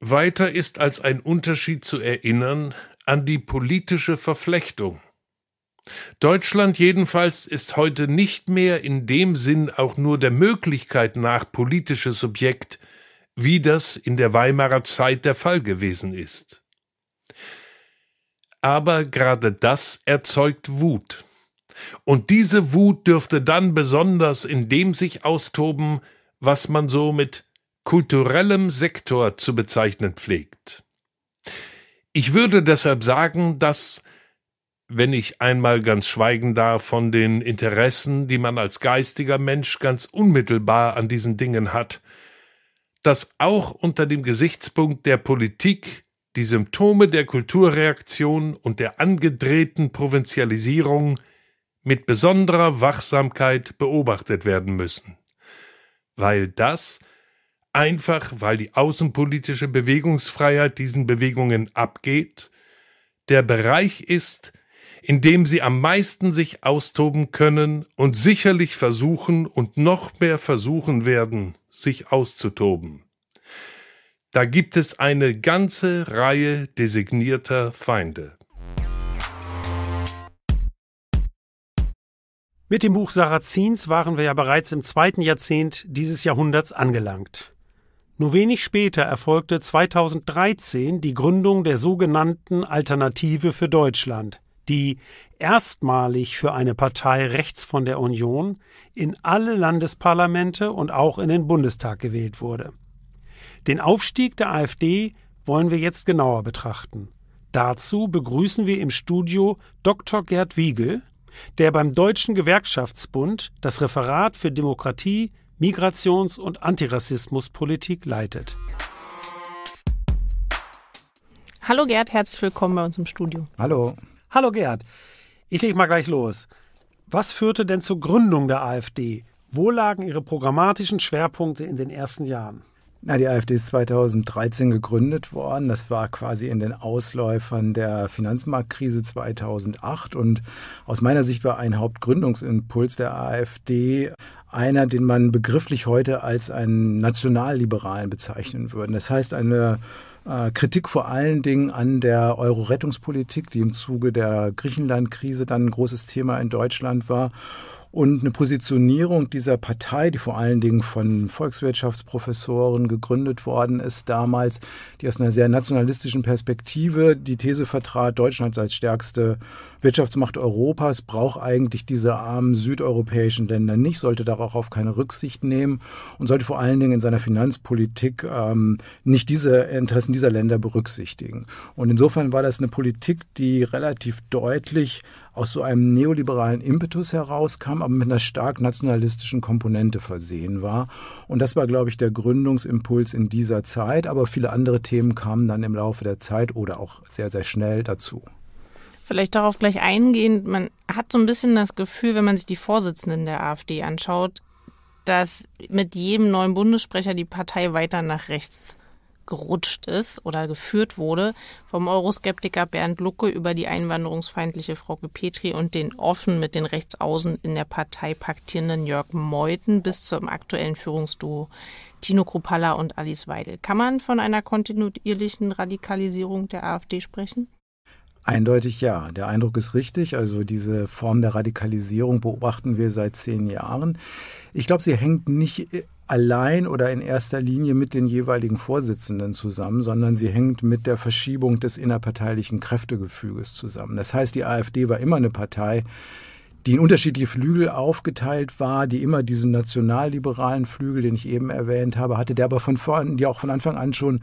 Weiter ist als ein Unterschied zu erinnern an die politische Verflechtung. Deutschland jedenfalls ist heute nicht mehr in dem Sinn auch nur der Möglichkeit nach politisches Subjekt, wie das in der Weimarer Zeit der Fall gewesen ist. Aber gerade das erzeugt Wut. Und diese Wut dürfte dann besonders in dem sich austoben, was man so mit kulturellem Sektor zu bezeichnen pflegt. Ich würde deshalb sagen, dass, wenn ich einmal ganz schweigen darf von den Interessen, die man als geistiger Mensch ganz unmittelbar an diesen Dingen hat, dass auch unter dem Gesichtspunkt der Politik die Symptome der Kulturreaktion und der angedrehten Provinzialisierung mit besonderer Wachsamkeit beobachtet werden müssen, weil das einfach, weil die außenpolitische Bewegungsfreiheit diesen Bewegungen abgeht, der Bereich ist, in dem sie am meisten sich austoben können und sicherlich versuchen und noch mehr versuchen werden, sich auszutoben. Da gibt es eine ganze Reihe designierter Feinde. Mit dem Buch Sarrazins waren wir ja bereits im zweiten Jahrzehnt dieses Jahrhunderts angelangt. Nur wenig später erfolgte zweitausenddreizehn die Gründung der sogenannten Alternative für Deutschland, die erstmalig für eine Partei rechts von der Union in alle Landesparlamente und auch in den Bundestag gewählt wurde. Den Aufstieg der AfD wollen wir jetzt genauer betrachten. Dazu begrüßen wir im Studio Doktor Gerd Wiegel, der beim Deutschen Gewerkschaftsbund das Referat für Demokratie, Migrations- und Antirassismuspolitik leitet. Hallo Gerd, herzlich willkommen bei uns im Studio. Hallo. Hallo Gerd. Ich lege mal gleich los. Was führte denn zur Gründung der AfD? Wo lagen Ihre programmatischen Schwerpunkte in den ersten Jahren? Na, die AfD ist zweitausenddreizehn gegründet worden. Das war quasi in den Ausläufern der Finanzmarktkrise zweitausendacht. Und aus meiner Sicht war ein Hauptgründungsimpuls der AfD einer, den man begrifflich heute als einen Nationalliberalen bezeichnen würde. Das heißt, eine äh, Kritik vor allen Dingen an der Euro-Rettungspolitik, die im Zuge der Griechenland-Krise dann ein großes Thema in Deutschland war. Und eine Positionierung dieser Partei, die vor allen Dingen von Volkswirtschaftsprofessoren gegründet worden ist damals, die aus einer sehr nationalistischen Perspektive die These vertrat, Deutschland als stärkste Wirtschaftsmacht Europas braucht eigentlich diese armen südeuropäischen Länder nicht, sollte darauf auf keine Rücksicht nehmen und sollte vor allen Dingen in seiner Finanzpolitik ähm, nicht diese Interessen dieser Länder berücksichtigen. Und insofern war das eine Politik, die relativ deutlich aus so einem neoliberalen Impetus herauskam, aber mit einer stark nationalistischen Komponente versehen war. Und das war, glaube ich, der Gründungsimpuls in dieser Zeit. Aber viele andere Themen kamen dann im Laufe der Zeit oder auch sehr, sehr schnell dazu. Vielleicht darauf gleich eingehend, man hat so ein bisschen das Gefühl, wenn man sich die Vorsitzenden der AfD anschaut, dass mit jedem neuen Bundessprecher die Partei weiter nach rechts gerutscht ist oder geführt wurde, vom Euroskeptiker Bernd Lucke über die einwanderungsfeindliche Frauke Petri und den offen mit den Rechtsaußen in der Partei paktierenden Jörg Meuthen bis zum aktuellen Führungsduo Tino Chrupalla und Alice Weidel. Kann man von einer kontinuierlichen Radikalisierung der AfD sprechen? Eindeutig ja. Der Eindruck ist richtig. Also diese Form der Radikalisierung beobachten wir seit zehn Jahren. Ich glaube, sie hängt nicht allein oder in erster Linie mit den jeweiligen Vorsitzenden zusammen, sondern sie hängt mit der Verschiebung des innerparteilichen Kräftegefüges zusammen. Das heißt, die AfD war immer eine Partei, die in unterschiedliche Flügel aufgeteilt war, die immer diesen nationalliberalen Flügel, den ich eben erwähnt habe, hatte, der aber von vorn, die auch von Anfang an schon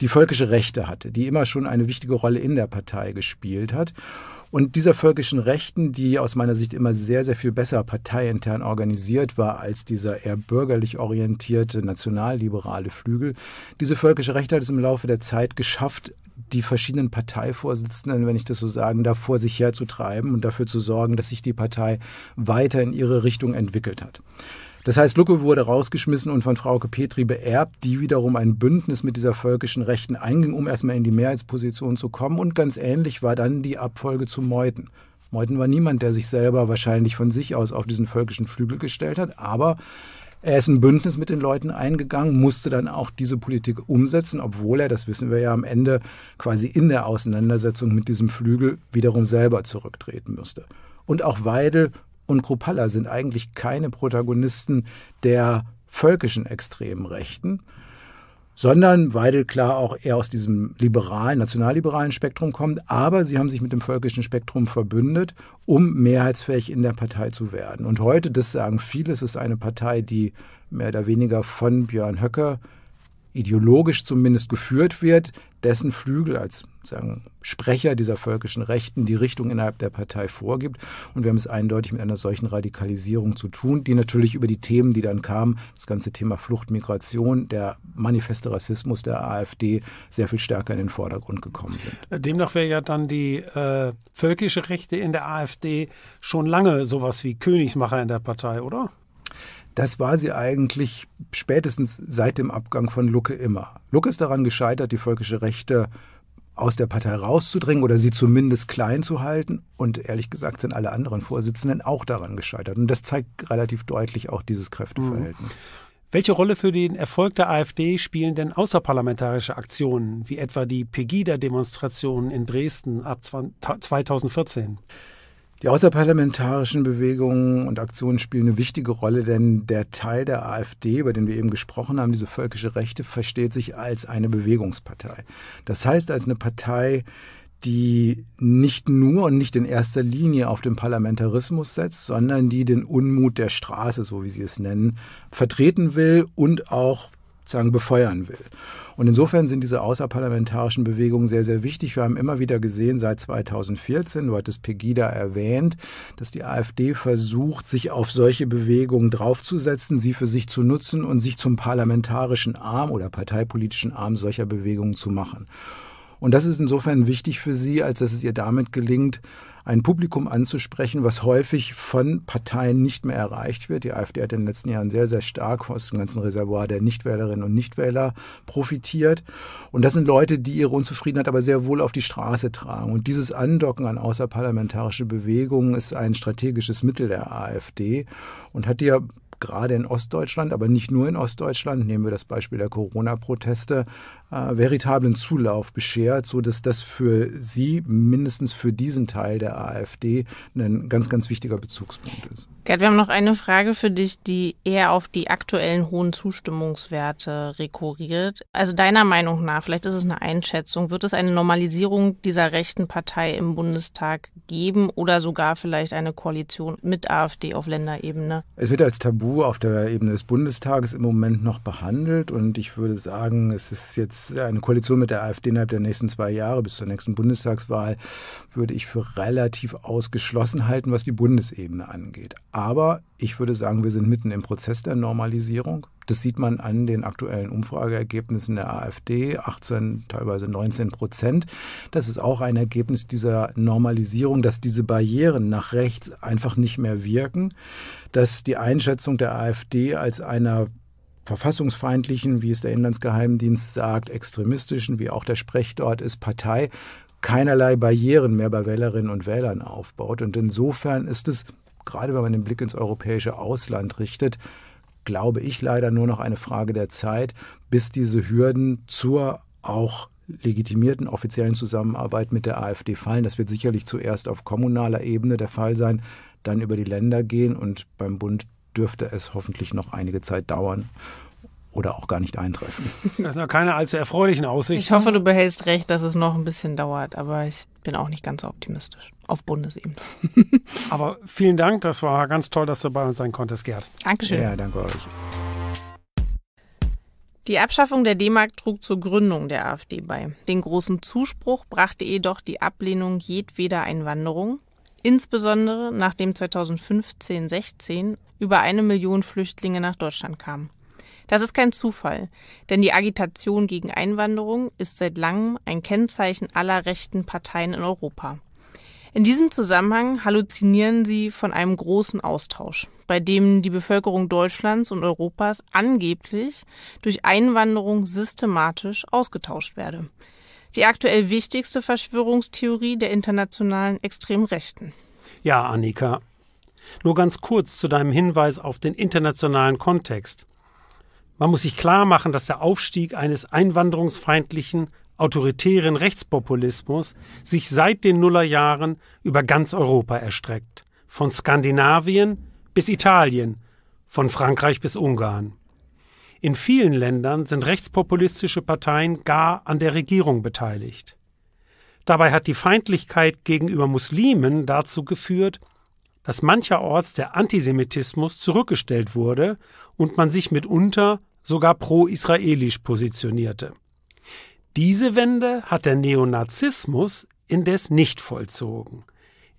die völkische Rechte hatte, die immer schon eine wichtige Rolle in der Partei gespielt hat. Und dieser völkischen Rechten, die aus meiner Sicht immer sehr, sehr viel besser parteiintern organisiert war als dieser eher bürgerlich orientierte nationalliberale Flügel, diese völkische Rechte hat es im Laufe der Zeit geschafft, die verschiedenen Parteivorsitzenden, wenn ich das so sagen darf, vor sich her zu treiben und dafür zu sorgen, dass sich die Partei weiter in ihre Richtung entwickelt hat. Das heißt, Lucke wurde rausgeschmissen und von Frauke Petri beerbt, die wiederum ein Bündnis mit dieser völkischen Rechten einging, um erstmal in die Mehrheitsposition zu kommen. Und ganz ähnlich war dann die Abfolge zu Meuthen. Meuthen war niemand, der sich selber wahrscheinlich von sich aus auf diesen völkischen Flügel gestellt hat, aber er ist ein Bündnis mit den Leuten eingegangen, musste dann auch diese Politik umsetzen, obwohl er, das wissen wir ja am Ende, quasi in der Auseinandersetzung mit diesem Flügel wiederum selber zurücktreten müsste. Und auch Weidel und Chrupalla sind eigentlich keine Protagonisten der völkischen extremen Rechten, sondern Weidel klar auch eher aus diesem liberalen, nationalliberalen Spektrum kommt, aber sie haben sich mit dem völkischen Spektrum verbündet, um mehrheitsfähig in der Partei zu werden. Und heute, das sagen viele, es ist eine Partei, die mehr oder weniger von Björn Höcke ideologisch zumindest geführt wird, dessen Flügel als sagen, Sprecher dieser völkischen Rechten die Richtung innerhalb der Partei vorgibt. Und wir haben es eindeutig mit einer solchen Radikalisierung zu tun, die natürlich über die Themen, die dann kamen, das ganze Thema Flucht, Migration, der manifeste Rassismus der AfD, sehr viel stärker in den Vordergrund gekommen sind. Demnach wäre ja dann die äh, völkische Rechte in der AfD schon lange sowas wie Königsmacher in der Partei, oder? Das war sie eigentlich spätestens seit dem Abgang von Lucke immer. Lucke ist daran gescheitert, die völkische Rechte aus der Partei rauszudrängen oder sie zumindest klein zu halten. Und ehrlich gesagt sind alle anderen Vorsitzenden auch daran gescheitert. Und das zeigt relativ deutlich auch dieses Kräfteverhältnis. Mhm. Welche Rolle für den Erfolg der AfD spielen denn außerparlamentarische Aktionen, wie etwa die Pegida-Demonstrationen in Dresden ab zweitausendvierzehn? Die außerparlamentarischen Bewegungen und Aktionen spielen eine wichtige Rolle, denn der Teil der AfD, über den wir eben gesprochen haben, diese völkische Rechte, versteht sich als eine Bewegungspartei. Das heißt, als eine Partei, die nicht nur und nicht in erster Linie auf den Parlamentarismus setzt, sondern die den Unmut der Straße, so wie sie es nennen, vertreten will und auch sagen, befeuern will. Und insofern sind diese außerparlamentarischen Bewegungen sehr, sehr wichtig. Wir haben immer wieder gesehen, seit zweitausendvierzehn, du hattest Pegida erwähnt, dass die AfD versucht, sich auf solche Bewegungen draufzusetzen, sie für sich zu nutzen und sich zum parlamentarischen Arm oder parteipolitischen Arm solcher Bewegungen zu machen. Und das ist insofern wichtig für sie, als dass es ihr damit gelingt, ein Publikum anzusprechen, was häufig von Parteien nicht mehr erreicht wird. Die AfD hat in den letzten Jahren sehr, sehr stark aus dem ganzen Reservoir der Nichtwählerinnen und Nichtwähler profitiert. Und das sind Leute, die ihre Unzufriedenheit aber sehr wohl auf die Straße tragen. Und dieses Andocken an außerparlamentarische Bewegungen ist ein strategisches Mittel der AfD und hat ja gerade in Ostdeutschland, aber nicht nur in Ostdeutschland, nehmen wir das Beispiel der Corona-Proteste, äh, veritablen Zulauf beschert, sodass das für Sie, mindestens für diesen Teil der AfD, ein ganz, ganz wichtiger Bezugspunkt ist. Gerd, wir haben noch eine Frage für dich, die eher auf die aktuellen hohen Zustimmungswerte rekurriert. Also deiner Meinung nach, vielleicht ist es eine Einschätzung, wird es eine Normalisierung dieser rechten Partei im Bundestag geben oder sogar vielleicht eine Koalition mit AfD auf Länderebene? Es wird als Tabu auf der Ebene des Bundestages im Moment noch behandelt und ich würde sagen, es ist jetzt eine Koalition mit der AfD innerhalb der nächsten zwei Jahre bis zur nächsten Bundestagswahl, würde ich für relativ ausgeschlossen halten, was die Bundesebene angeht. Aber ich würde sagen, wir sind mitten im Prozess der Normalisierung. Das sieht man an den aktuellen Umfrageergebnissen der AfD, achtzehn, teilweise neunzehn Prozent. Das ist auch ein Ergebnis dieser Normalisierung, dass diese Barrieren nach rechts einfach nicht mehr wirken, dass die Einschätzung der AfD als einer verfassungsfeindlichen, wie es der Inlandsgeheimdienst sagt, extremistischen, wie auch der Sprechort ist, Partei, keinerlei Barrieren mehr bei Wählerinnen und Wählern aufbaut. Und insofern ist es, gerade wenn man den Blick ins europäische Ausland richtet, glaube ich leider nur noch eine Frage der Zeit, bis diese Hürden zur auch legitimierten offiziellen Zusammenarbeit mit der AfD fallen. Das wird sicherlich zuerst auf kommunaler Ebene der Fall sein, dann über die Länder gehen und beim Bund dürfte es hoffentlich noch einige Zeit dauern oder auch gar nicht eintreffen. Das sind keine allzu erfreulichen Aussichten. Ich hoffe, du behältst recht, dass es noch ein bisschen dauert, aber ich bin auch nicht ganz so optimistisch. Auf Bundesebene. Aber vielen Dank, das war ganz toll, dass du bei uns sein konntest, Gerd. Dankeschön. Ja, danke euch. Die Abschaffung der D-Mark trug zur Gründung der AfD bei. Den großen Zuspruch brachte jedoch die Ablehnung jedweder Einwanderung, insbesondere nachdem zweitausendfünfzehn sechzehn über eine Million Flüchtlinge nach Deutschland kamen. Das ist kein Zufall, denn die Agitation gegen Einwanderung ist seit langem ein Kennzeichen aller rechten Parteien in Europa. In diesem Zusammenhang halluzinieren sie von einem großen Austausch, bei dem die Bevölkerung Deutschlands und Europas angeblich durch Einwanderung systematisch ausgetauscht werde. Die aktuell wichtigste Verschwörungstheorie der internationalen Extremrechten. Ja, Annika, nur ganz kurz zu deinem Hinweis auf den internationalen Kontext. Man muss sich klar machen, dass der Aufstieg eines einwanderungsfeindlichen autoritären Rechtspopulismus sich seit den Nullerjahren über ganz Europa erstreckt. Von Skandinavien bis Italien, von Frankreich bis Ungarn. In vielen Ländern sind rechtspopulistische Parteien gar an der Regierung beteiligt. Dabei hat die Feindlichkeit gegenüber Muslimen dazu geführt, dass mancherorts der Antisemitismus zurückgestellt wurde und man sich mitunter sogar pro-israelisch positionierte. Diese Wende hat der Neonazismus indes nicht vollzogen.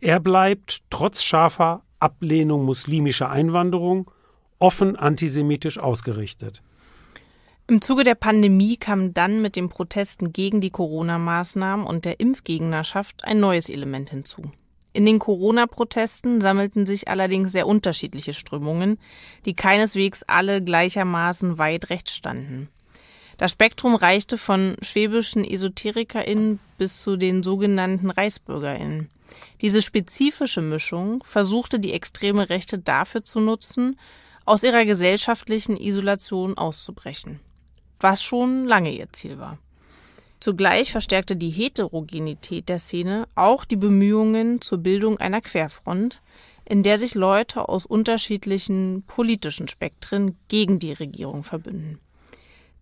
Er bleibt trotz scharfer Ablehnung muslimischer Einwanderung offen antisemitisch ausgerichtet. Im Zuge der Pandemie kam dann mit den Protesten gegen die Corona-Maßnahmen und der Impfgegnerschaft ein neues Element hinzu. In den Corona-Protesten sammelten sich allerdings sehr unterschiedliche Strömungen, die keineswegs alle gleichermaßen weit rechts standen. Das Spektrum reichte von schwäbischen EsoterikerInnen bis zu den sogenannten ReichsbürgerInnen. Diese spezifische Mischung versuchte die extreme Rechte dafür zu nutzen, aus ihrer gesellschaftlichen Isolation auszubrechen, was schon lange ihr Ziel war. Zugleich verstärkte die Heterogenität der Szene auch die Bemühungen zur Bildung einer Querfront, in der sich Leute aus unterschiedlichen politischen Spektren gegen die Regierung verbünden.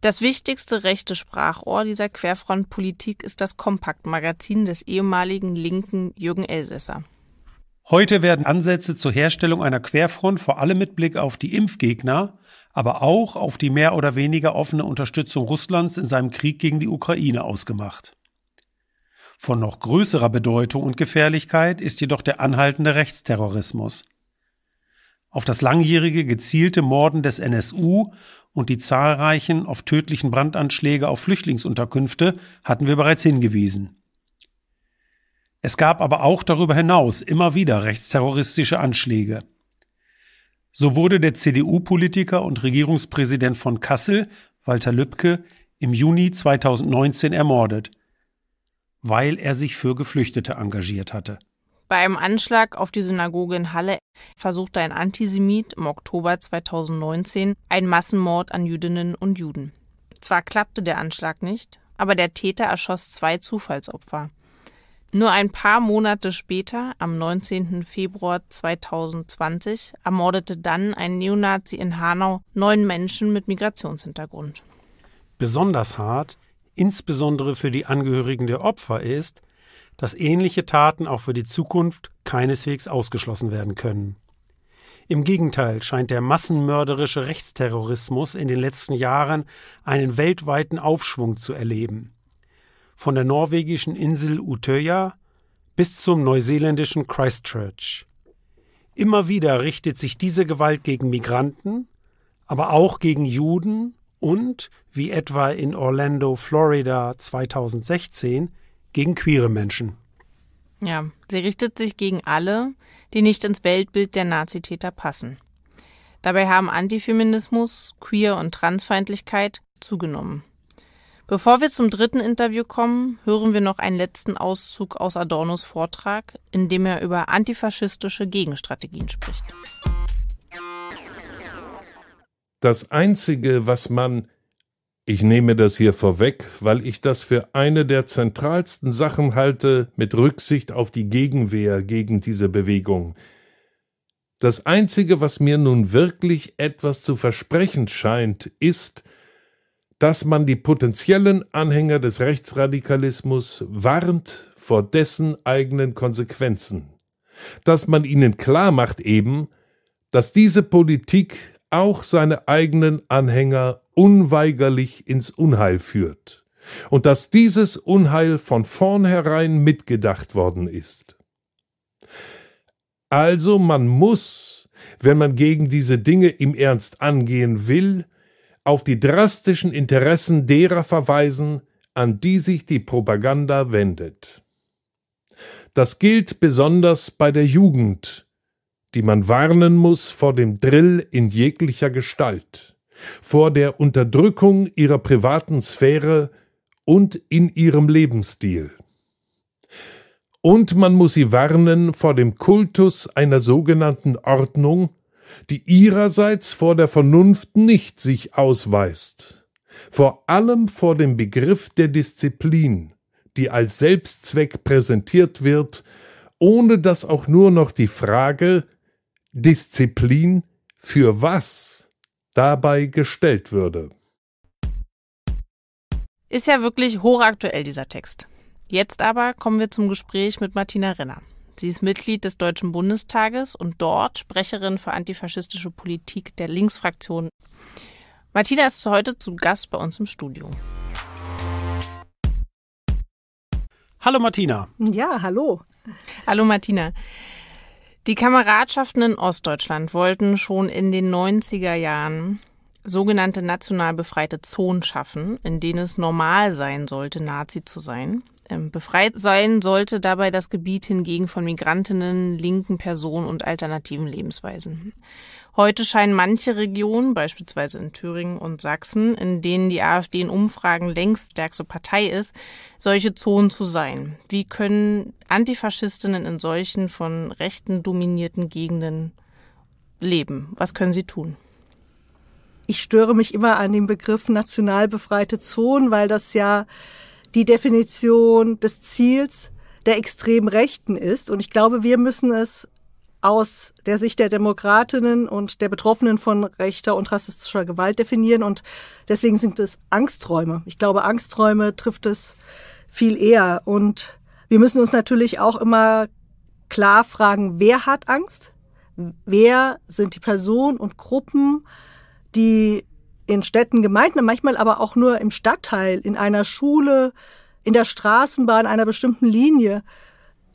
Das wichtigste rechte Sprachrohr dieser Querfrontpolitik ist das Kompaktmagazin des ehemaligen Linken Jürgen Elsässer. Heute werden Ansätze zur Herstellung einer Querfront vor allem mit Blick auf die Impfgegner, aber auch auf die mehr oder weniger offene Unterstützung Russlands in seinem Krieg gegen die Ukraine ausgemacht. Von noch größerer Bedeutung und Gefährlichkeit ist jedoch der anhaltende Rechtsterrorismus. Auf das langjährige gezielte Morden des N S U und die zahlreichen oft tödlichen Brandanschläge auf Flüchtlingsunterkünfte hatten wir bereits hingewiesen. Es gab aber auch darüber hinaus immer wieder rechtsterroristische Anschläge. So wurde der C D U-Politiker und Regierungspräsident von Kassel, Walter Lübcke, im Juni zweitausendneunzehn ermordet, weil er sich für Geflüchtete engagiert hatte. Bei einem Anschlag auf die Synagoge in Halle versuchte ein Antisemit im Oktober zweitausendneunzehn einen Massenmord an Jüdinnen und Juden. Zwar klappte der Anschlag nicht, aber der Täter erschoss zwei Zufallsopfer. Nur ein paar Monate später, am neunzehnten Februar zweitausendzwanzig, ermordete dann ein Neonazi in Hanau neun Menschen mit Migrationshintergrund. Besonders hart, insbesondere für die Angehörigen der Opfer, ist, dass ähnliche Taten auch für die Zukunft keineswegs ausgeschlossen werden können. Im Gegenteil scheint der massenmörderische Rechtsterrorismus in den letzten Jahren einen weltweiten Aufschwung zu erleben. Von der norwegischen Insel Utøya bis zum neuseeländischen Christchurch. Immer wieder richtet sich diese Gewalt gegen Migranten, aber auch gegen Juden und, wie etwa in Orlando, Florida zweitausendsechzehn, gegen queere Menschen. Ja, sie richtet sich gegen alle, die nicht ins Weltbild der Nazitäter passen. Dabei haben Antifeminismus, Queer- und Transfeindlichkeit zugenommen. Bevor wir zum dritten Interview kommen, hören wir noch einen letzten Auszug aus Adornos Vortrag, in dem er über antifaschistische Gegenstrategien spricht. Das Einzige, was man Ich nehme das hier vorweg, weil ich das für eine der zentralsten Sachen halte mit Rücksicht auf die Gegenwehr gegen diese Bewegung. Das Einzige, was mir nun wirklich etwas zu versprechen scheint, ist, dass man die potenziellen Anhänger des Rechtsradikalismus warnt vor dessen eigenen Konsequenzen. Dass man ihnen klarmacht eben, dass diese Politik auch seine eigenen Anhänger unweigerlich ins Unheil führt und dass dieses Unheil von vornherein mitgedacht worden ist. Also man muss, wenn man gegen diese Dinge im Ernst angehen will, auf die drastischen Interessen derer verweisen, an die sich die Propaganda wendet. Das gilt besonders bei der Jugend, die man warnen muss vor dem Drill in jeglicher Gestalt, vor der Unterdrückung ihrer privaten Sphäre und in ihrem Lebensstil. Und man muss sie warnen vor dem Kultus einer sogenannten Ordnung, die ihrerseits vor der Vernunft nicht sich ausweist, vor allem vor dem Begriff der Disziplin, die als Selbstzweck präsentiert wird, ohne dass auch nur noch die Frage Disziplin für was dabei gestellt würde. Ist ja wirklich hochaktuell, dieser Text. Jetzt aber kommen wir zum Gespräch mit Martina Renner. Sie ist Mitglied des Deutschen Bundestages und dort Sprecherin für antifaschistische Politik der Linksfraktion. Martina ist heute zu Gast bei uns im Studio. Hallo Martina. Ja, hallo. Hallo Martina. Die Kameradschaften in Ostdeutschland wollten schon in den neunziger Jahren sogenannte national befreite Zonen schaffen, in denen es normal sein sollte, Nazi zu sein. Befreit sein sollte dabei das Gebiet hingegen von Migrantinnen, linken Personen und alternativen Lebensweisen. Heute scheinen manche Regionen, beispielsweise in Thüringen und Sachsen, in denen die AfD in Umfragen längst stärkste Partei ist, solche Zonen zu sein. Wie können Antifaschistinnen in solchen von Rechten dominierten Gegenden leben? Was können sie tun? Ich störe mich immer an dem Begriff national befreite Zonen, weil das ja die Definition des Ziels der extremen Rechten ist. Und ich glaube, wir müssen es aus der Sicht der Demokratinnen und der Betroffenen von rechter und rassistischer Gewalt definieren. Und deswegen sind es Angsträume. Ich glaube, Angsträume trifft es viel eher. Und wir müssen uns natürlich auch immer klar fragen, wer hat Angst? Wer sind die Personen und Gruppen, die in Städten, Gemeinden, manchmal aber auch nur im Stadtteil, in einer Schule, in der Straßenbahn, einer bestimmten Linie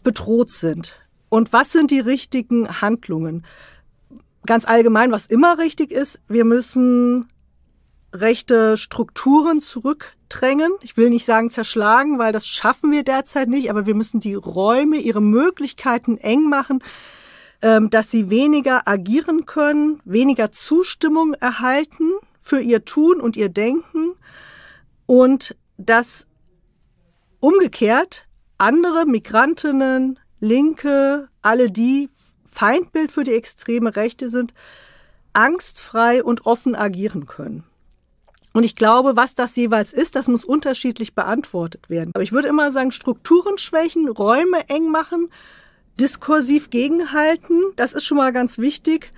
bedroht sind. Und was sind die richtigen Handlungen? Ganz allgemein, was immer richtig ist, wir müssen rechte Strukturen zurückdrängen. Ich will nicht sagen zerschlagen, weil das schaffen wir derzeit nicht, aber wir müssen die Räume, ihre Möglichkeiten eng machen, dass sie weniger agieren können, weniger Zustimmung erhalten für ihr Tun und ihr Denken und dass umgekehrt andere Migrantinnen, Linke, alle die Feindbild für die extreme Rechte sind, angstfrei und offen agieren können. Und ich glaube, was das jeweils ist, das muss unterschiedlich beantwortet werden. Aber ich würde immer sagen, Strukturen schwächen, Räume eng machen, diskursiv gegenhalten, das ist schon mal ganz wichtig.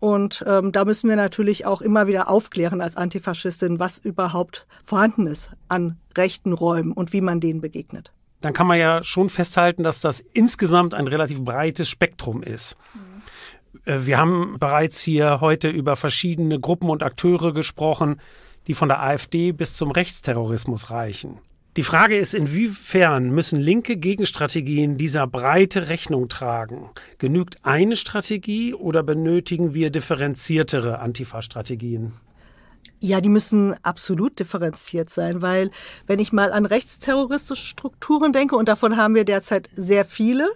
Und ähm, da müssen wir natürlich auch immer wieder aufklären als Antifaschistin, was überhaupt vorhanden ist an rechten Räumen und wie man denen begegnet. Dann kann man ja schon festhalten, dass das insgesamt ein relativ breites Spektrum ist. Mhm. Wir haben bereits hier heute über verschiedene Gruppen und Akteure gesprochen, die von der AfD bis zum Rechtsterrorismus reichen. Die Frage ist, inwiefern müssen linke Gegenstrategien dieser Breite Rechnung tragen? Genügt eine Strategie oder benötigen wir differenziertere Antifa-Strategien? Ja, die müssen absolut differenziert sein, weil wenn ich mal an rechtsterroristische Strukturen denke, und davon haben wir derzeit sehr viele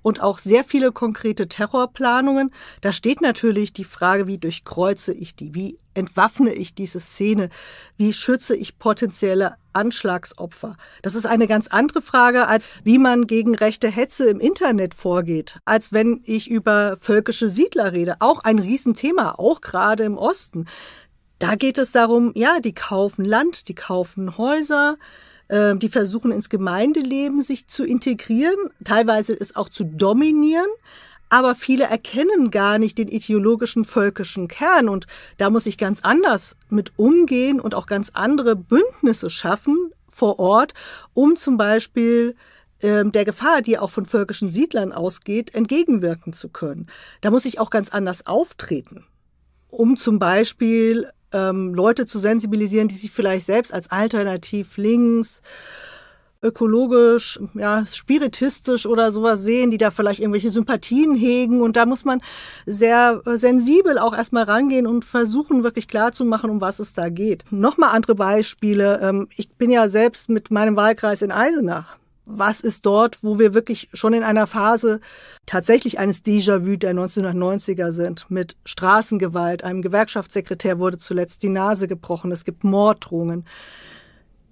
und auch sehr viele konkrete Terrorplanungen, da steht natürlich die Frage, wie durchkreuze ich die, wie entwaffne ich diese Szene, wie schütze ich potenzielle Anschlagsopfer. Das ist eine ganz andere Frage, als wie man gegen rechte Hetze im Internet vorgeht, als wenn ich über völkische Siedler rede. Auch ein Riesenthema, auch gerade im Osten. Da geht es darum, ja, die kaufen Land, die kaufen Häuser, äh, die versuchen ins Gemeindeleben sich zu integrieren, teilweise es auch zu dominieren, aber viele erkennen gar nicht den ideologischen völkischen Kern und da muss ich ganz anders mit umgehen und auch ganz andere Bündnisse schaffen vor Ort, um zum Beispiel der Gefahr, die auch von völkischen Siedlern ausgeht, entgegenwirken zu können. Da muss ich auch ganz anders auftreten, um zum Beispiel Leute zu sensibilisieren, die sich vielleicht selbst als alternativ links, ökologisch, ja, spiritistisch oder sowas sehen, die da vielleicht irgendwelche Sympathien hegen. Und da muss man sehr sensibel auch erstmal rangehen und versuchen, wirklich klarzumachen, um was es da geht. Nochmal andere Beispiele. Ich bin ja selbst mit meinem Wahlkreis in Eisenach. Was ist dort, wo wir wirklich schon in einer Phase tatsächlich eines Déjà-vu der neunzehnhundertneunziger sind, mit Straßengewalt, einem Gewerkschaftssekretär wurde zuletzt die Nase gebrochen, es gibt Morddrohungen.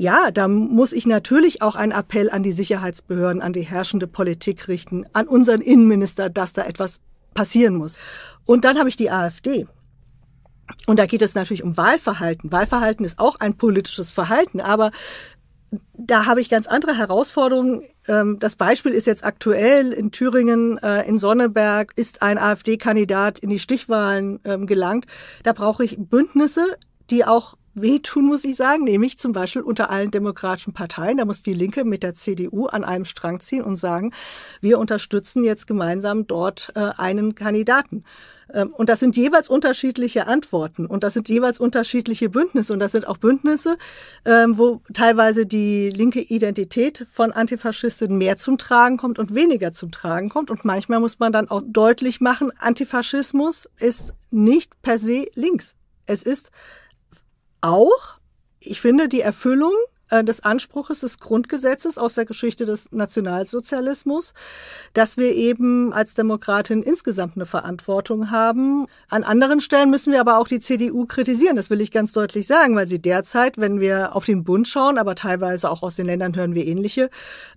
Ja, da muss ich natürlich auch einen Appell an die Sicherheitsbehörden, an die herrschende Politik richten, an unseren Innenminister, dass da etwas passieren muss. Und dann habe ich die AfD. Und da geht es natürlich um Wahlverhalten. Wahlverhalten ist auch ein politisches Verhalten, aber da habe ich ganz andere Herausforderungen. Das Beispiel ist jetzt aktuell in Thüringen, in Sonneberg ist ein AfD-Kandidat in die Stichwahlen gelangt. Da brauche ich Bündnisse, die auch wehtun, muss ich sagen, nämlich zum Beispiel unter allen demokratischen Parteien. Da muss die Linke mit der C D U an einem Strang ziehen und sagen, wir unterstützen jetzt gemeinsam dort einen Kandidaten. Und das sind jeweils unterschiedliche Antworten und das sind jeweils unterschiedliche Bündnisse und das sind auch Bündnisse, wo teilweise die linke Identität von Antifaschistinnen mehr zum Tragen kommt und weniger zum Tragen kommt. Und manchmal muss man dann auch deutlich machen, Antifaschismus ist nicht per se links. Es ist auch, ich finde, die Erfüllung des Anspruches des Grundgesetzes aus der Geschichte des Nationalsozialismus, dass wir eben als Demokratin insgesamt eine Verantwortung haben. An anderen Stellen müssen wir aber auch die C D U kritisieren, das will ich ganz deutlich sagen, weil sie derzeit, wenn wir auf den Bund schauen, aber teilweise auch aus den Ländern hören wir ähnliche,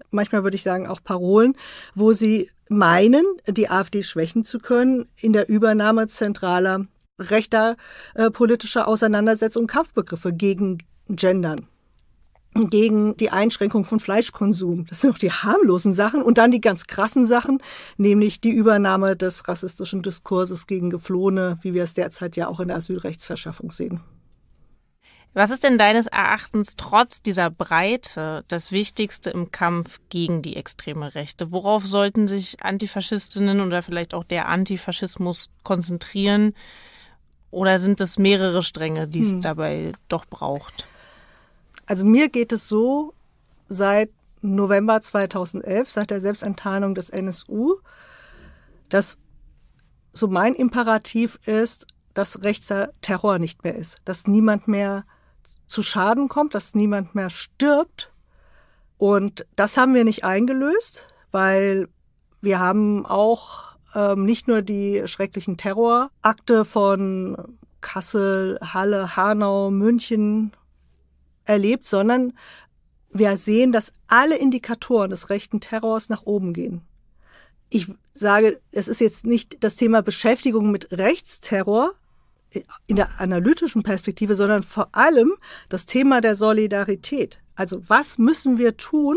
manchmal würde ich sagen auch Parolen, wo sie meinen, die AfD schwächen zu können in der Übernahme zentraler rechter äh, politischer Auseinandersetzungen und Kampfbegriffe gegen Gendern, gegen die Einschränkung von Fleischkonsum. Das sind auch die harmlosen Sachen und dann die ganz krassen Sachen, nämlich die Übernahme des rassistischen Diskurses gegen Geflohene, wie wir es derzeit ja auch in der Asylrechtsverschärfung sehen. Was ist denn deines Erachtens trotz dieser Breite das Wichtigste im Kampf gegen die extreme Rechte? Worauf sollten sich Antifaschistinnen oder vielleicht auch der Antifaschismus konzentrieren? Oder sind es mehrere Stränge, die es hm. dabei doch braucht? Also mir geht es so, seit November zweitausendelf, seit der Selbstenttarnung des N S U, dass so mein Imperativ ist, dass rechter Terror nicht mehr ist, dass niemand mehr zu Schaden kommt, dass niemand mehr stirbt. Und das haben wir nicht eingelöst, weil wir haben auch ähm, nicht nur die schrecklichen Terrorakte von Kassel, Halle, Hanau, München erlebt, sondern wir sehen, dass alle Indikatoren des rechten Terrors nach oben gehen. Ich sage, es ist jetzt nicht das Thema Beschäftigung mit Rechtsterror in der analytischen Perspektive, sondern vor allem das Thema der Solidarität. Also was müssen wir tun,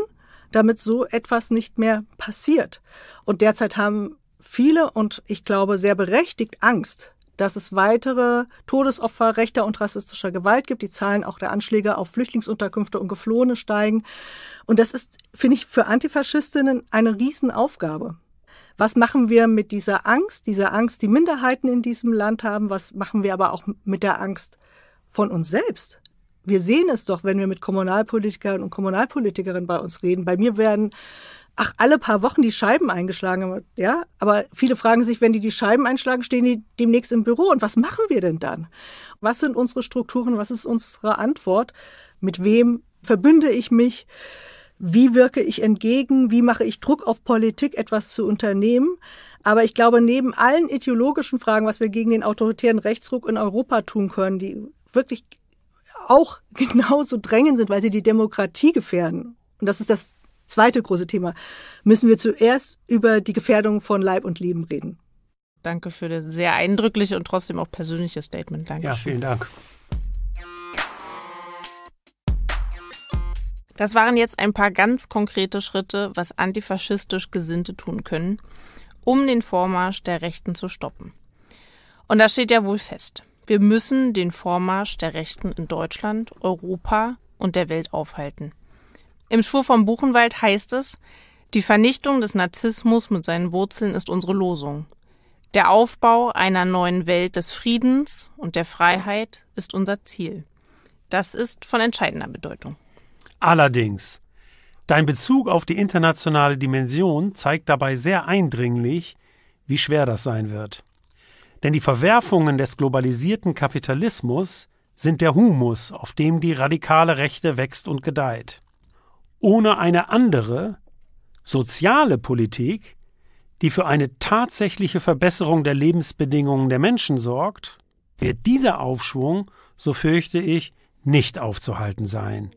damit so etwas nicht mehr passiert? Und derzeit haben viele und ich glaube sehr berechtigt Angst, dass es weitere Todesopfer rechter und rassistischer Gewalt gibt. Die Zahlen auch der Anschläge auf Flüchtlingsunterkünfte und Geflohene steigen. Und das ist, finde ich, für Antifaschistinnen eine Riesenaufgabe. Was machen wir mit dieser Angst, dieser Angst, die Minderheiten in diesem Land haben? Was machen wir aber auch mit der Angst von uns selbst? Wir sehen es doch, wenn wir mit Kommunalpolitikern und Kommunalpolitikerinnen bei uns reden. Bei mir werden, ach, alle paar Wochen die Scheiben eingeschlagen. Ja, aber viele fragen sich, wenn die die Scheiben einschlagen, stehen die demnächst im Büro. Und was machen wir denn dann? Was sind unsere Strukturen? Was ist unsere Antwort? Mit wem verbünde ich mich? Wie wirke ich entgegen? Wie mache ich Druck auf Politik, etwas zu unternehmen? Aber ich glaube, neben allen ideologischen Fragen, was wir gegen den autoritären Rechtsruck in Europa tun können, die wirklich auch genauso drängend sind, weil sie die Demokratie gefährden. Und das ist das zweite große Thema. Müssen wir zuerst über die Gefährdung von Leib und Leben reden. Danke für das sehr eindrückliche und trotzdem auch persönliche Statement. Dankeschön. Ja, vielen Dank. Das waren jetzt ein paar ganz konkrete Schritte, was antifaschistisch Gesinnte tun können, um den Vormarsch der Rechten zu stoppen. Und das steht ja wohl fest. Wir müssen den Vormarsch der Rechten in Deutschland, Europa und der Welt aufhalten. Im Schwur vom Buchenwald heißt es, die Vernichtung des Nazismus mit seinen Wurzeln ist unsere Losung. Der Aufbau einer neuen Welt des Friedens und der Freiheit ist unser Ziel. Das ist von entscheidender Bedeutung. Allerdings, dein Bezug auf die internationale Dimension zeigt dabei sehr eindringlich, wie schwer das sein wird. Denn die Verwerfungen des globalisierten Kapitalismus sind der Humus, auf dem die radikale Rechte wächst und gedeiht. Ohne eine andere, soziale Politik, die für eine tatsächliche Verbesserung der Lebensbedingungen der Menschen sorgt, wird dieser Aufschwung, so fürchte ich, nicht aufzuhalten sein.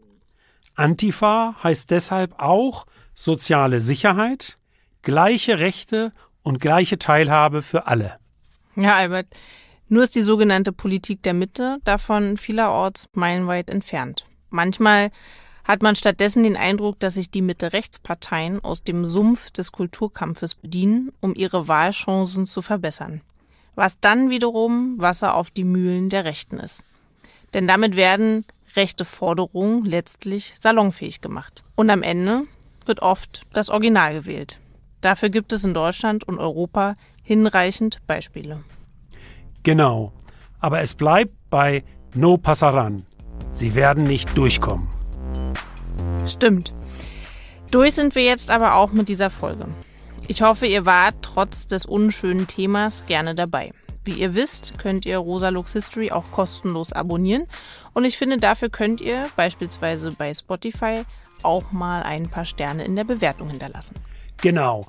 Antifa heißt deshalb auch soziale Sicherheit, gleiche Rechte und gleiche Teilhabe für alle. Ja, Albert, nur ist die sogenannte Politik der Mitte davon vielerorts meilenweit entfernt. Manchmal hat man stattdessen den Eindruck, dass sich die Mitte-Rechtsparteien aus dem Sumpf des Kulturkampfes bedienen, um ihre Wahlchancen zu verbessern. Was dann wiederum Wasser auf die Mühlen der Rechten ist. Denn damit werden rechte Forderungen letztlich salonfähig gemacht. Und am Ende wird oft das Original gewählt. Dafür gibt es in Deutschland und Europa hinreichend Beispiele. Genau, aber es bleibt bei No Passaran. Sie werden nicht durchkommen. Stimmt. Durch sind wir jetzt aber auch mit dieser Folge. Ich hoffe, ihr wart trotz des unschönen Themas gerne dabei. Wie ihr wisst, könnt ihr Rosalux History auch kostenlos abonnieren. Und ich finde, dafür könnt ihr beispielsweise bei Spotify auch mal ein paar Sterne in der Bewertung hinterlassen. Genau.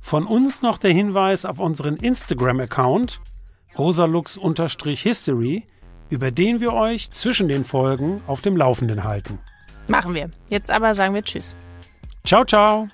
Von uns noch der Hinweis auf unseren Instagram-Account rosalux-history, über den wir euch zwischen den Folgen auf dem Laufenden halten. Machen wir. Jetzt aber sagen wir Tschüss. Ciao, ciao.